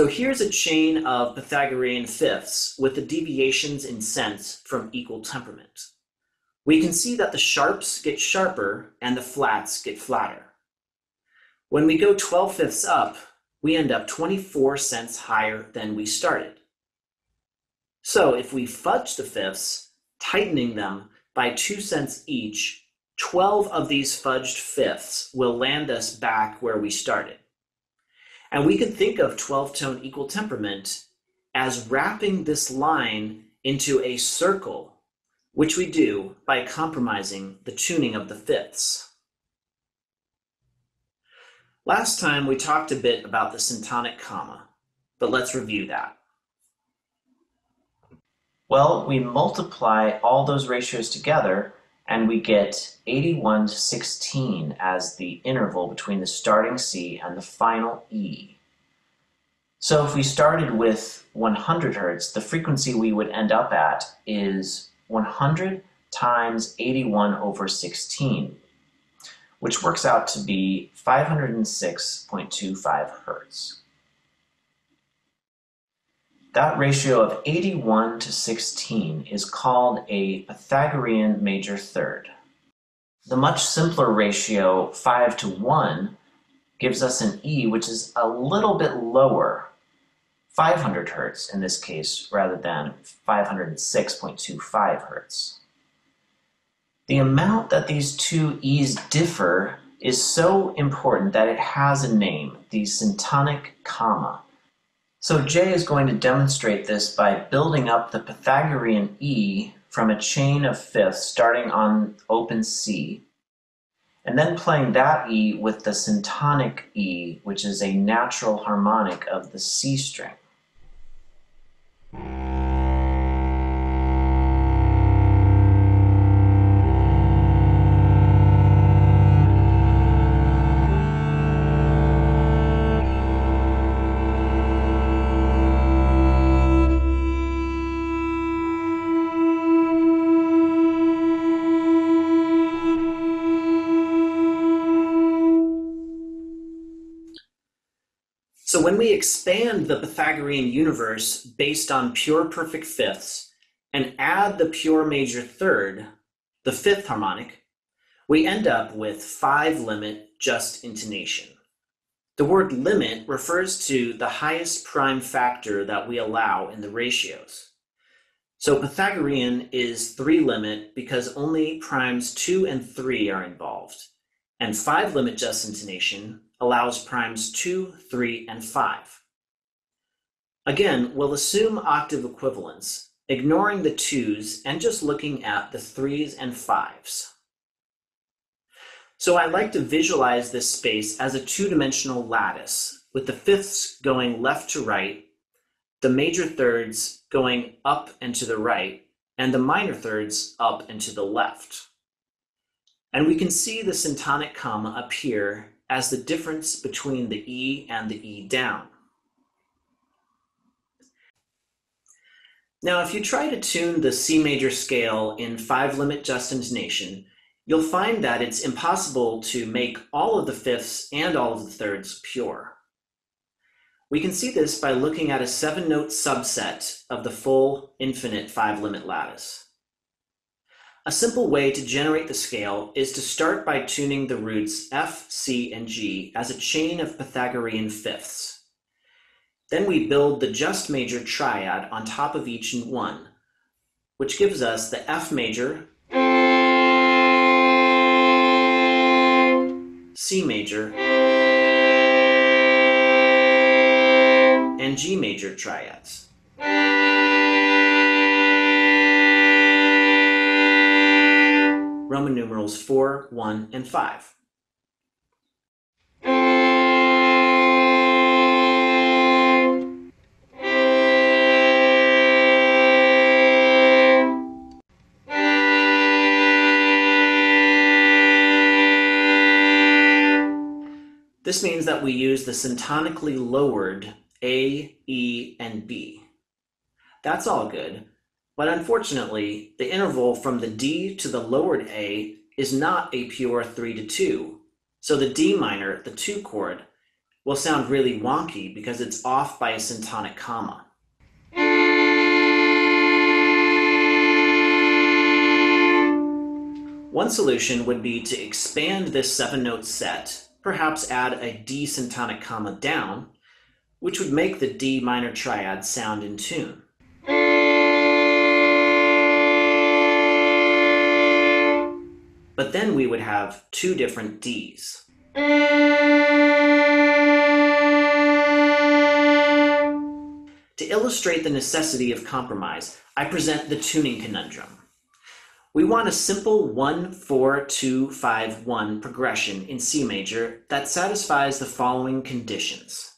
So here's a chain of Pythagorean fifths with the deviations in cents from equal temperament. We can see that the sharps get sharper and the flats get flatter. When we go 12/5 up, we end up 24 cents higher than we started. So if we fudge the fifths, tightening them by 2 cents each, 12 of these fudged fifths will land us back where we started. And we could think of 12-tone equal temperament as wrapping this line into a circle, which we do by compromising the tuning of the fifths. Last time we talked a bit about the syntonic comma, but let's review that. Well, we multiply all those ratios together and we get 81/16 as the interval between the starting C and the final E. So if we started with 100 hertz, the frequency we would end up at is 100 times 81/16, which works out to be 506.25 hertz. That ratio of 81/16 is called a Pythagorean major third. The much simpler ratio 5 to 1 gives us an E which is a little bit lower, 500 hertz in this case rather than 506.25 hertz. The amount that these two E's differ is so important that it has a name, the syntonic comma. So Jay is going to demonstrate this by building up the Pythagorean E from a chain of fifths starting on open C, and then playing that E with the syntonic E, which is a natural harmonic of the C string. So when we expand the Pythagorean universe based on pure perfect fifths and add the pure major third, the fifth harmonic, we end up with five limit just intonation. The word limit refers to the highest prime factor that we allow in the ratios. So Pythagorean is three limit because only primes 2 and 3 are involved, and five limit just intonation allows primes 2, 3, and 5. Again, we'll assume octave equivalence, ignoring the 2s and just looking at the 3s and 5s. So I like to visualize this space as a two-dimensional lattice, with the fifths going left to right, the major thirds going up and to the right, and the minor thirds up and to the left. And we can see the syntonic comma appear as the difference between the E and the E down. Now, if you try to tune the C major scale in five limit just intonation, you'll find that it's impossible to make all of the fifths and all of the thirds pure. We can see this by looking at a 7-note subset of the full infinite five limit lattice. A simple way to generate the scale is to start by tuning the roots F, C, and G as a chain of Pythagorean fifths. Then we build the just major triad on top of each one, which gives us the F major, C major, and G major triads. Roman numerals 4, 1, and 5. This means that we use the syntonically lowered A, E, and B. That's all good. But unfortunately, the interval from the D to the lowered A is not a pure 3 to 2. So the D minor, the 2 chord, will sound really wonky because it's off by a syntonic comma. One solution would be to expand this 7-note set, perhaps add a D syntonic comma down, which would make the D minor triad sound in tune. But then we would have two different Ds. To illustrate the necessity of compromise, I present the tuning conundrum. We want a simple 1-4-2-5-1 progression in C major that satisfies the following conditions.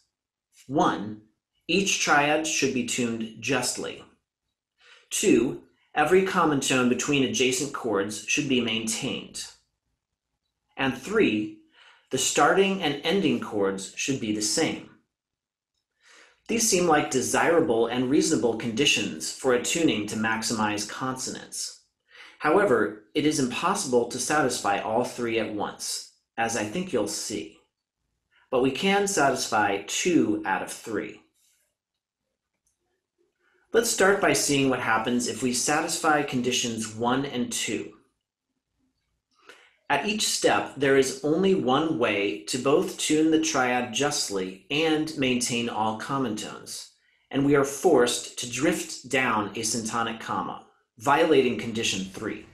1, each triad should be tuned justly. 2, every common tone between adjacent chords should be maintained. And 3, the starting and ending chords should be the same. These seem like desirable and reasonable conditions for a tuning to maximize consonance. However, it is impossible to satisfy all 3 at once, as I think you'll see. But we can satisfy 2 out of 3. Let's start by seeing what happens if we satisfy conditions 1 and 2. At each step, there is only one way to both tune the triad justly and maintain all common tones, and we are forced to drift down a syntonic comma, violating condition 3.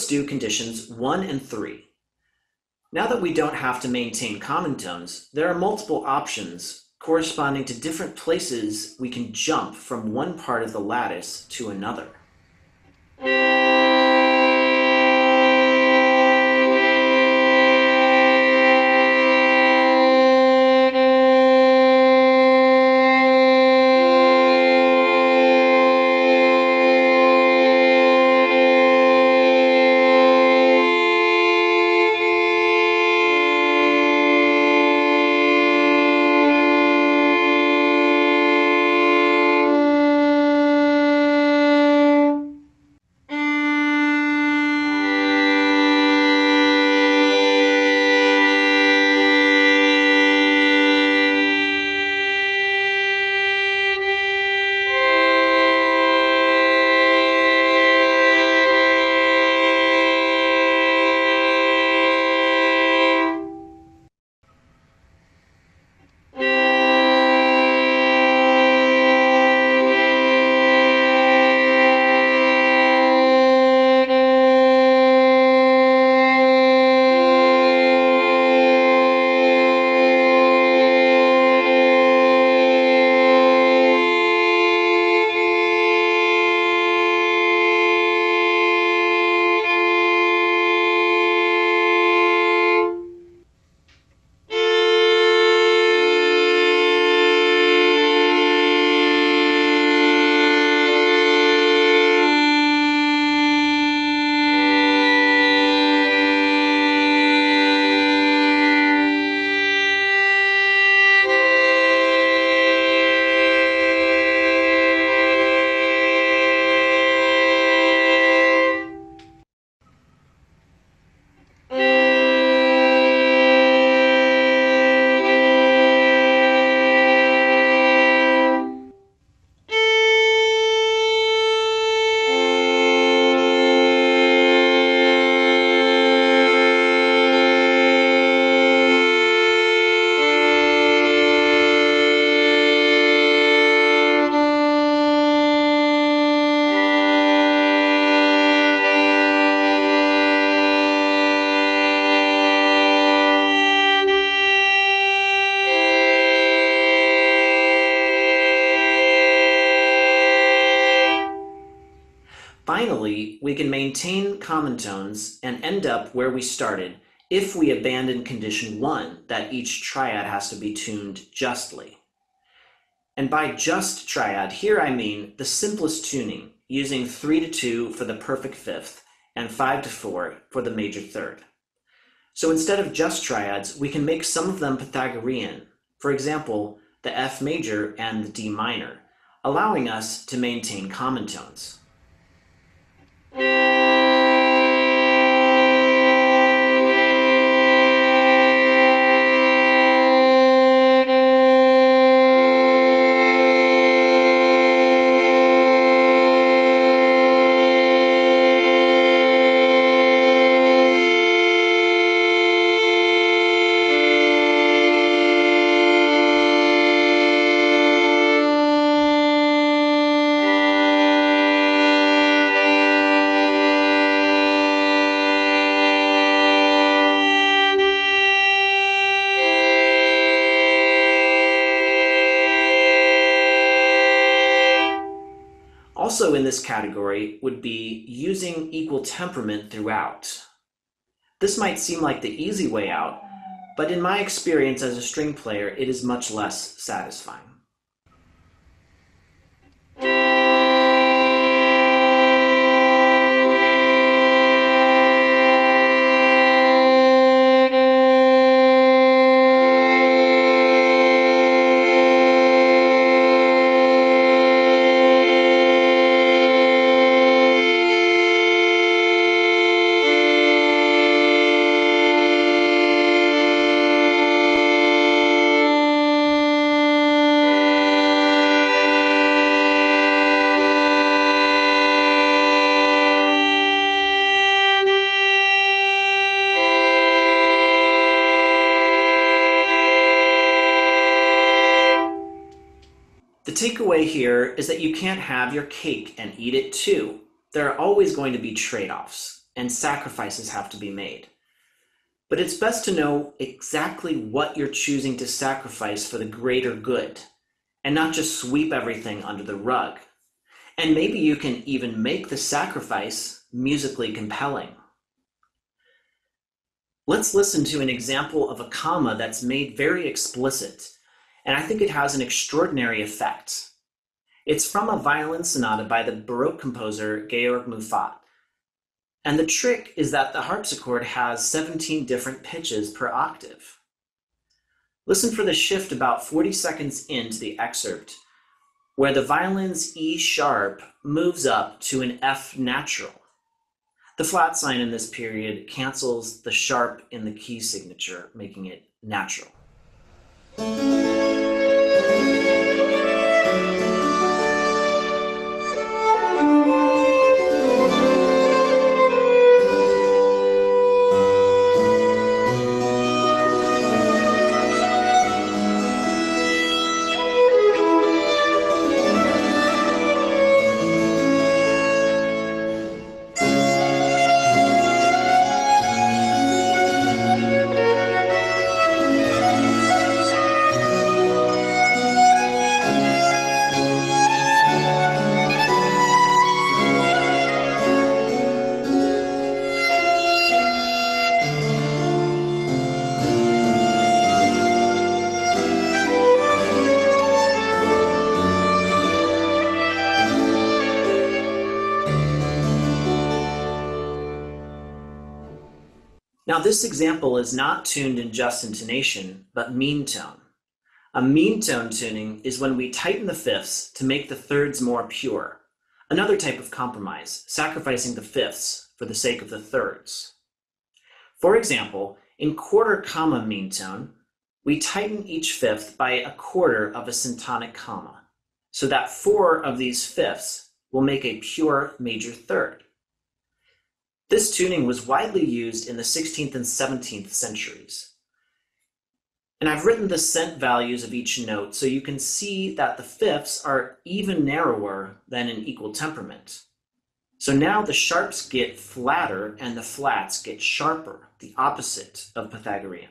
let's do conditions 1 and 3. Now that we don't have to maintain common tones, there are multiple options corresponding to different places we can jump from one part of the lattice to another. We can maintain common tones and end up where we started if we abandon condition 1, that each triad has to be tuned justly. And by just triad, here I mean the simplest tuning, using 3-2 for the perfect fifth and 5-4 for the major third. So instead of just triads, we can make some of them Pythagorean, for example, the F major and the D minor, allowing us to maintain common tones. Also in this category would be using equal temperament throughout. This might seem like the easy way out, but in my experience as a string player, it is much less satisfying. The takeaway here is that you can't have your cake and eat it too. There are always going to be trade-offs. and sacrifices have to be made. But it's best to know exactly what you're choosing to sacrifice for the greater good, and not just sweep everything under the rug. And maybe you can even make the sacrifice musically compelling. Let's listen to an example of a comma that's made very explicit, and I think it has an extraordinary effect. It's from a violin sonata by the Baroque composer Georg Muffat. And the trick is that the harpsichord has 17 different pitches per octave. Listen for the shift about 40 seconds into the excerpt, where the violin's E sharp moves up to an F natural. The flat sign in this period cancels the sharp in the key signature, making it natural. Now, this example is not tuned in just intonation, but mean tone. A mean tone tuning is when we tighten the fifths to make the thirds more pure, another type of compromise, sacrificing the fifths for the sake of the thirds. For example, in quarter comma mean tone, we tighten each fifth by a quarter of a syntonic comma, so that 4 of these fifths will make a pure major third. This tuning was widely used in the 16th and 17th centuries. And I've written the cent values of each note so you can see that the fifths are even narrower than in equal temperament. So now the sharps get flatter and the flats get sharper, the opposite of Pythagorean.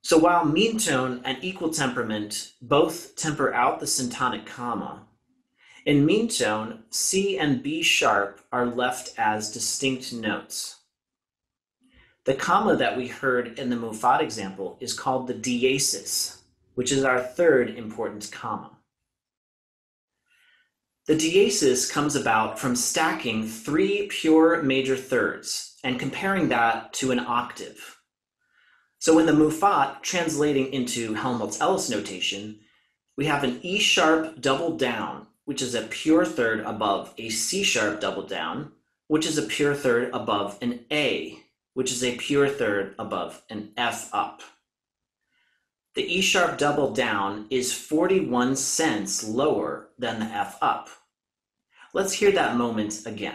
So while mean tone and equal temperament both temper out the syntonic comma, in mean tone, C and B sharp are left as distinct notes. The comma that we heard in the Muffat example is called the diesis, which is our third important comma. The diesis comes about from stacking 3 pure major thirds and comparing that to an octave. So in the Muffat, translating into Helmholtz-Ellis notation, we have an E sharp double down, which is a pure third above a C sharp double down, which is a pure third above an A, which is a pure third above an F up. The E sharp double down is 41 cents lower than the F up. Let's hear that moment again.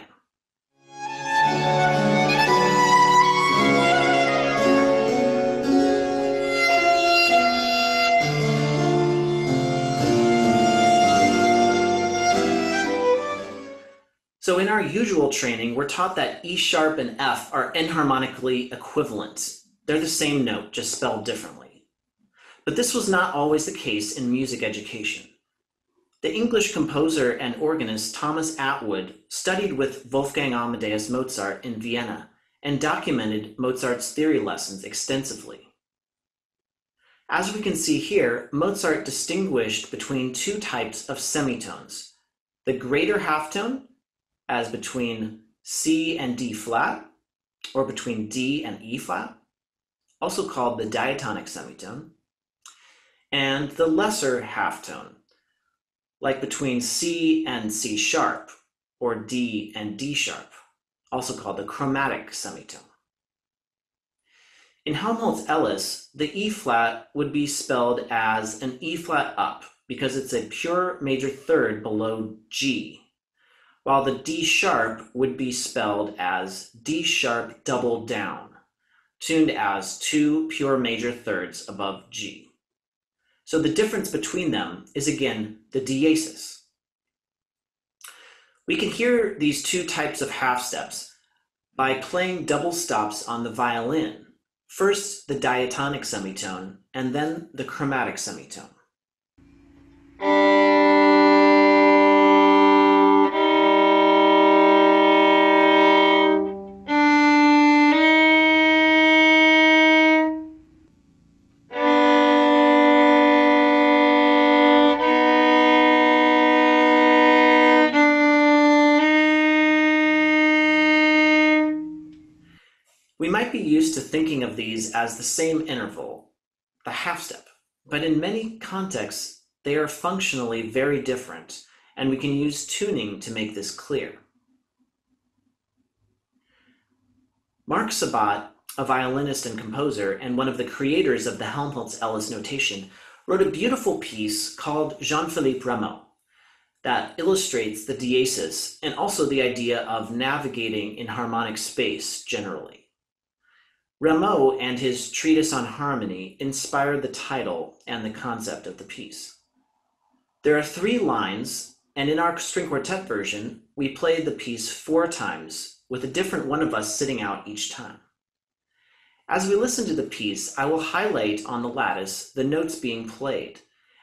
So in our usual training, we're taught that E sharp and F are enharmonically equivalent. They're the same note, just spelled differently. But this was not always the case in music education. The English composer and organist Thomas Attwood studied with Wolfgang Amadeus Mozart in Vienna and documented Mozart's theory lessons extensively. As we can see here, Mozart distinguished between 2 types of semitones, the greater halftone, as between C and D flat, or between D and E flat, also called the diatonic semitone, and the lesser halftone, like between C and C sharp, or D and D sharp, also called the chromatic semitone. In Helmholtz-Ellis, the E flat would be spelled as an E flat up because it's a pure major third below G, while the D sharp would be spelled as D sharp double down, tuned as 2 pure major thirds above G. So the difference between them is again the diesis. We can hear these two types of half steps by playing double stops on the violin. First, the diatonic semitone, and then the chromatic semitone. We might be used to thinking of these as the same interval, the half step, but in many contexts, they are functionally very different, and we can use tuning to make this clear. Marc Sabat, a violinist and composer, and one of the creators of the Helmholtz-Ellis notation, wrote a beautiful piece called Jean Philippe Rameau that illustrates the diesis and also the idea of navigating in harmonic space generally. Rameau and his treatise on harmony inspired the title and the concept of the piece. There are three lines, and in our string quartet version, we played the piece four times with a different one of us sitting out each time. As we listen to the piece, I will highlight on the lattice the notes being played,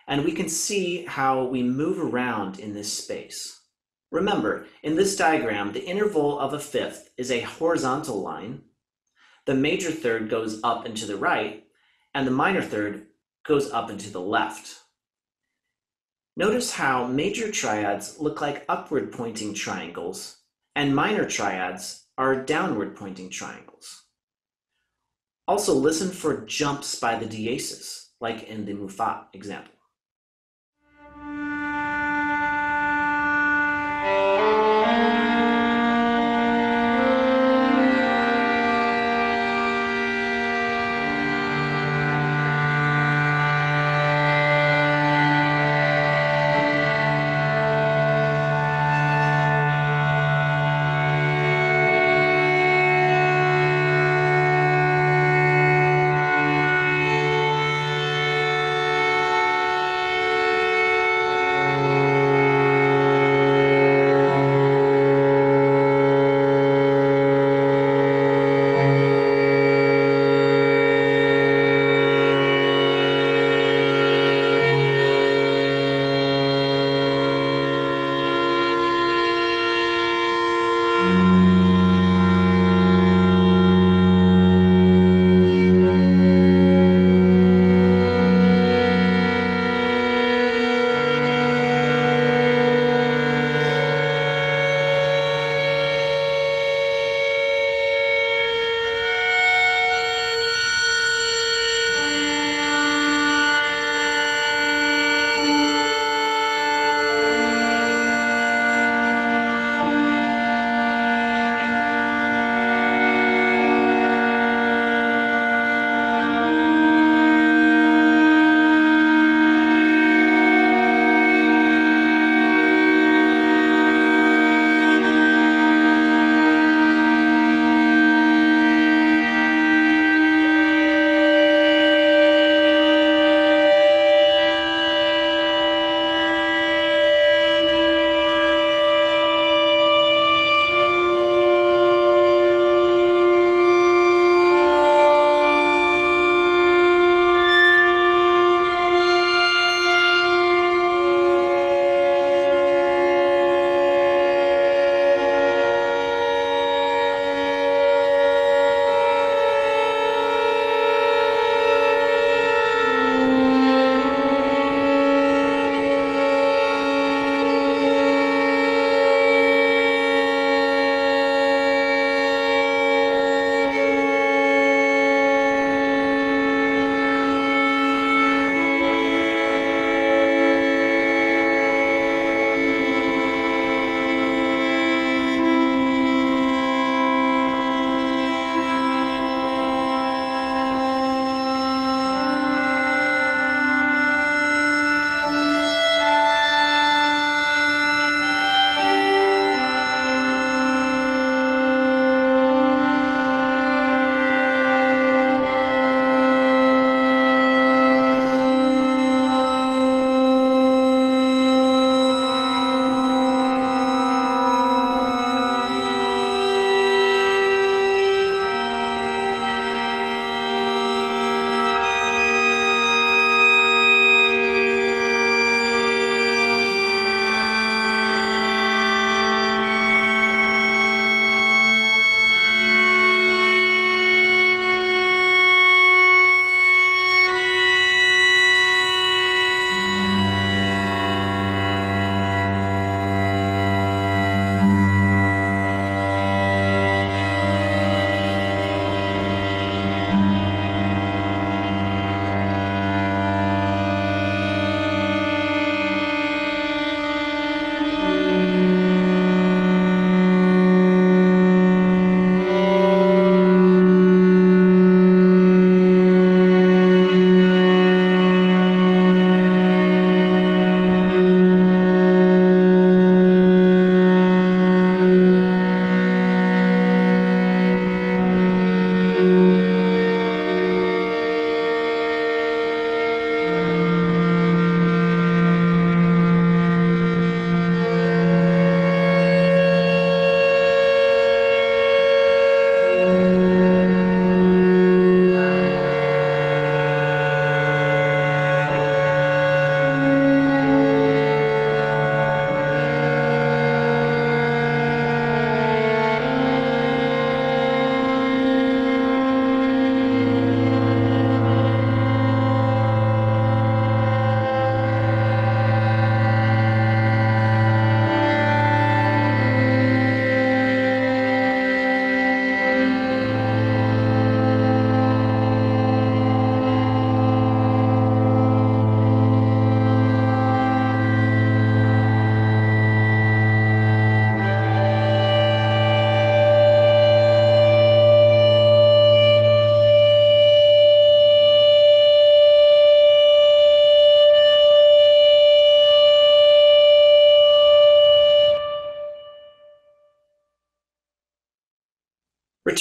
and we can see how we move around in this space. Remember, in this diagram, the interval of a fifth is a horizontal line. The major third goes up and to the right, and the minor third goes up and to the left. Notice how major triads look like upward pointing triangles, and minor triads are downward pointing triangles. Also listen for jumps by the diesis, like in the Muffat example.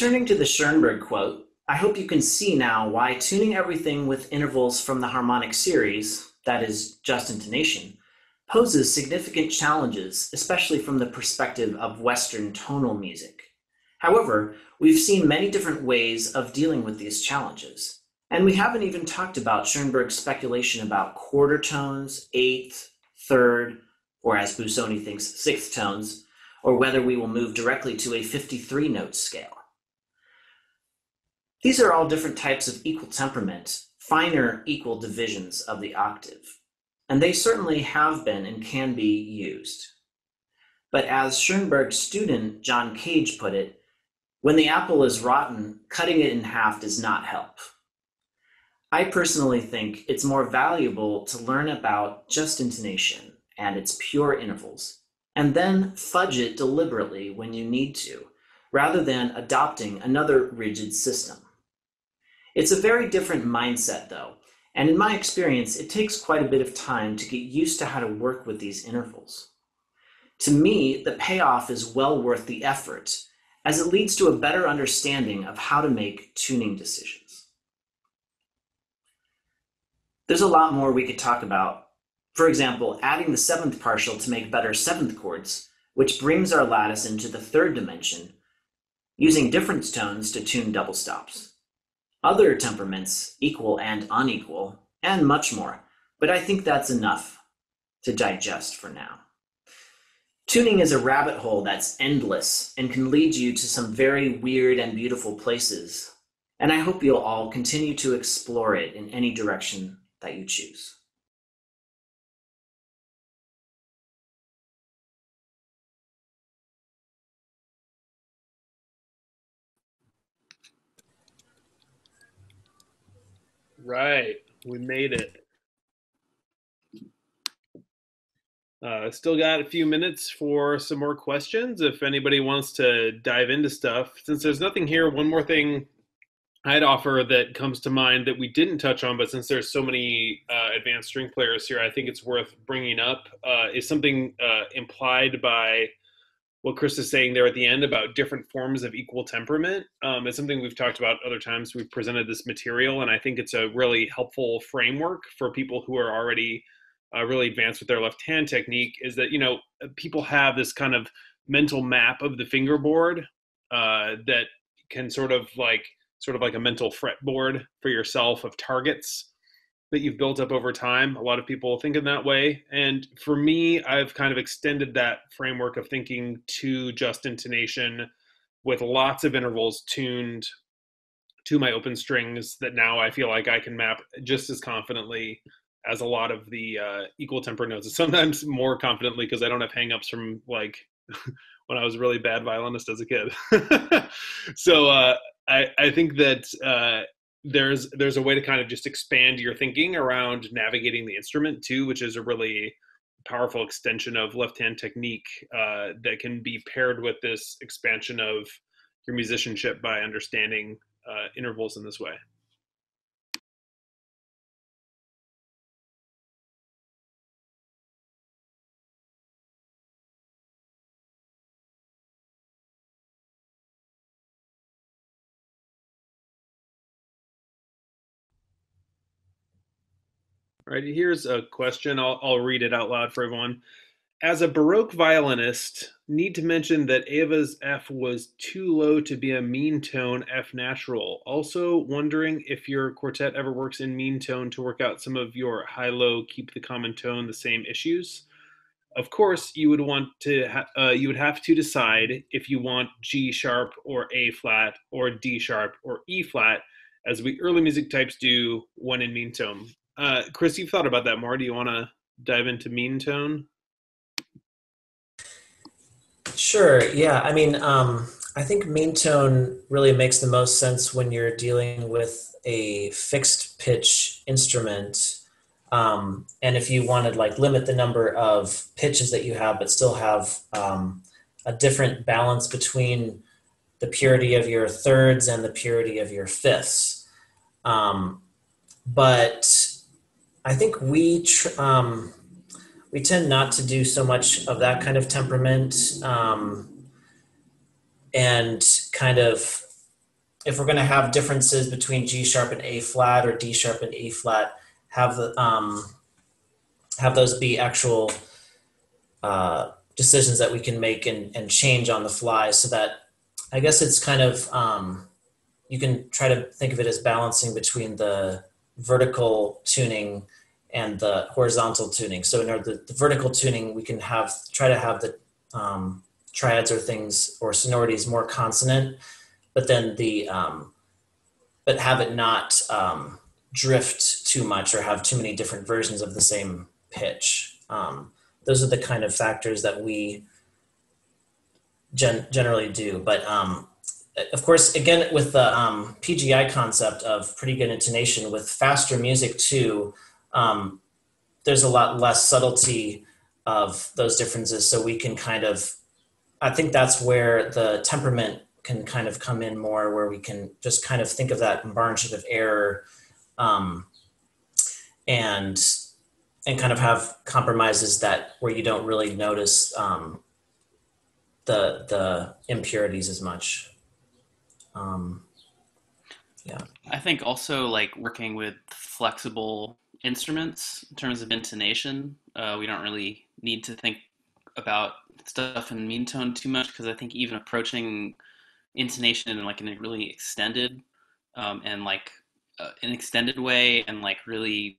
Returning to the Schoenberg quote, I hope you can see now why tuning everything with intervals from the harmonic series, that is, just intonation, poses significant challenges, especially from the perspective of Western tonal music. However, we've seen many different ways of dealing with these challenges, and we haven't even talked about Schoenberg's speculation about quarter tones, eighth, third, or as Busoni thinks, sixth tones, or whether we will move directly to a 53-note scale. These are all different types of equal temperament, finer equal divisions of the octave, and they certainly have been and can be used. But as Schoenberg's student John Cage put it, when the apple is rotten, cutting it in half does not help. I personally think it's more valuable to learn about just intonation and its pure intervals, and then fudge it deliberately when you need to, rather than adopting another rigid system. It's a very different mindset though, and in my experience, it takes quite a bit of time to get used to how to work with these intervals. To me, the payoff is well worth the effort, as it leads to a better understanding of how to make tuning decisions. There's a lot more we could talk about. For example, adding the seventh partial to make better seventh chords, which brings our lattice into the third dimension, using difference tones to tune double stops, other temperaments, equal and unequal, and much more. But I think that's enough to digest for now. Tuning is a rabbit hole that's endless and can lead you to some very weird and beautiful places, and I hope you'll all continue to explore it in any direction that you choose. Right, we made it. Still got a few minutes for some more questions if anybody wants to dive into stuff. Since there's nothing here, one more thing I'd offer that comes to mind that we didn't touch on, but since there's so many advanced string players here, I think it's worth bringing up, is something implied by what Chris is saying there at the end about different forms of equal temperament. It's something we've talked about other times we've presented this material, and I think it's a really helpful framework for people who are already really advanced with their left hand technique, is that, you know, people have this kind of mental map of the fingerboard that can sort of like a mental fretboard for yourself of targets that you've built up over time. A lot of people think in that way. And for me, I've kind of extended that framework of thinking to just intonation with lots of intervals tuned to my open strings that now I feel like I can map just as confidently as a lot of the equal temper notes. Sometimes more confidently, because I don't have hangups from like when I was a really bad violinist as a kid. So I think that there's a way to kind of just expand your thinking around navigating the instrument too, which is a really powerful extension of left-hand technique that can be paired with this expansion of your musicianship by understanding intervals in this way. All right, here's a question. I'll read it out loud for everyone. As a Baroque violinist, need to mention that Eva's F was too low to be a mean tone F natural. Also wondering if your quartet ever works in mean tone to work out some of your high-low, keep the common tone the same issues. Of course, you would want to you would have to decide if you want G sharp or A flat or D sharp or E flat, as we early music types do when in mean tone. Chris, you've thought about that more. Do you want to dive into mean tone? Sure, yeah. I mean, I think mean tone really makes the most sense when you're dealing with a fixed pitch instrument. And if you wanted like limit the number of pitches that you have, but still have a different balance between the purity of your thirds and the purity of your fifths. But I think we tend not to do so much of that kind of temperament and kind of if we're going to have differences between G sharp and A flat or D sharp and E flat, have those be actual decisions that we can make and change on the fly, so that I guess it's kind of, you can try to think of it as balancing between the vertical tuning and the horizontal tuning. So in order the vertical tuning, we can try to have the triads or things or sonorities more consonant, but then but have it not drift too much or have too many different versions of the same pitch. Those are the kind of factors that we generally do. But of course, again, with the PGI concept of pretty good intonation, with faster music too, there's a lot less subtlety of those differences. So we can kind of, I think that's where the temperament can kind of come in more, where we can just kind of think of that margin of error and kind of have compromises that where you don't really notice the impurities as much. Yeah. I think also like working with flexible instruments in terms of intonation, we don't really need to think about stuff in mean tone too much, because I think even approaching intonation in like in a really extended and like an extended way, and like really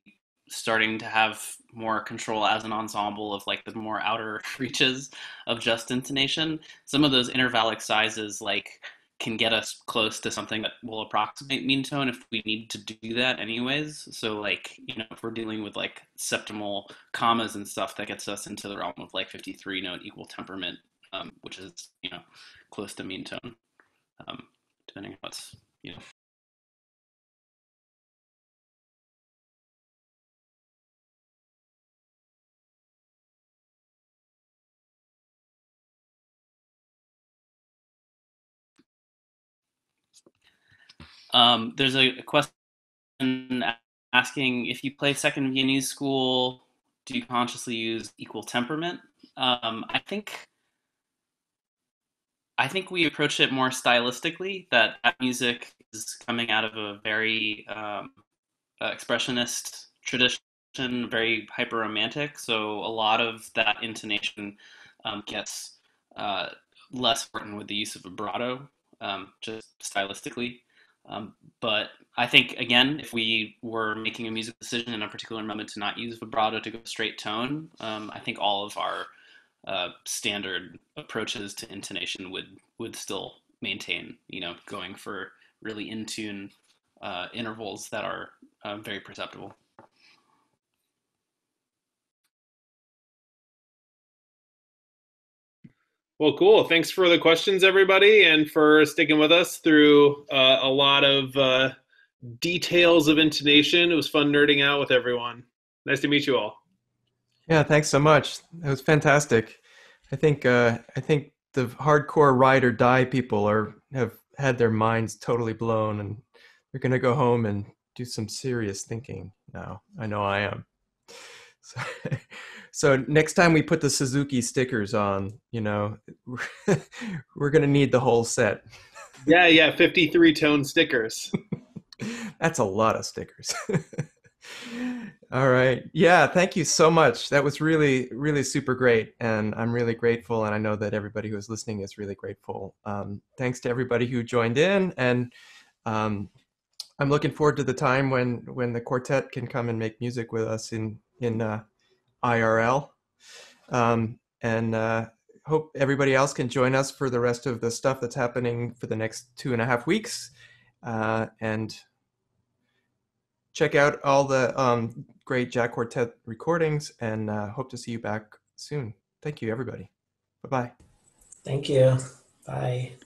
starting to have more control as an ensemble of like the more outer reaches of just intonation, some of those intervallic sizes like can get us close to something that will approximate mean tone if we need to do that anyways. So like, you know, if we're dealing with like septimal commas and stuff, that gets us into the realm of like 53 note equal temperament, which is, you know, close to mean tone, depending on what's, you know. There's a question asking, if you play Second Viennese School, do you consciously use equal temperament? I think we approach it more stylistically, that music is coming out of a very expressionist tradition, very hyper-romantic, so a lot of that intonation gets less important with the use of vibrato, just stylistically. But I think, again, if we were making a music decision in a particular moment to not use vibrato, to go straight tone, I think all of our standard approaches to intonation would still maintain, you know, going for really in-tune intervals that are very perceptible. Well, cool. Thanks for the questions, everybody, and for sticking with us through a lot of details of intonation. It was fun nerding out with everyone. Nice to meet you all. Yeah, thanks so much. It was fantastic. I think the hardcore ride or die people have had their minds totally blown, and they're going to go home and do some serious thinking now. I know I am. So, next time we put the Suzuki stickers on, you know, we're going to need the whole set. Yeah, 53 tone stickers. That's a lot of stickers. All right. Yeah, thank you so much. That was really, really super great. And I'm really grateful. And I know that everybody who's listening is really grateful. Thanks to everybody who joined in. And I'm looking forward to the time when the quartet can come and make music with us in IRL, and hope everybody else can join us for the rest of the stuff that's happening for the next 2.5 weeks, and check out all the great JACK Quartet recordings, and hope to see you back soon. Thank you, everybody. Bye-bye. Thank you. Bye.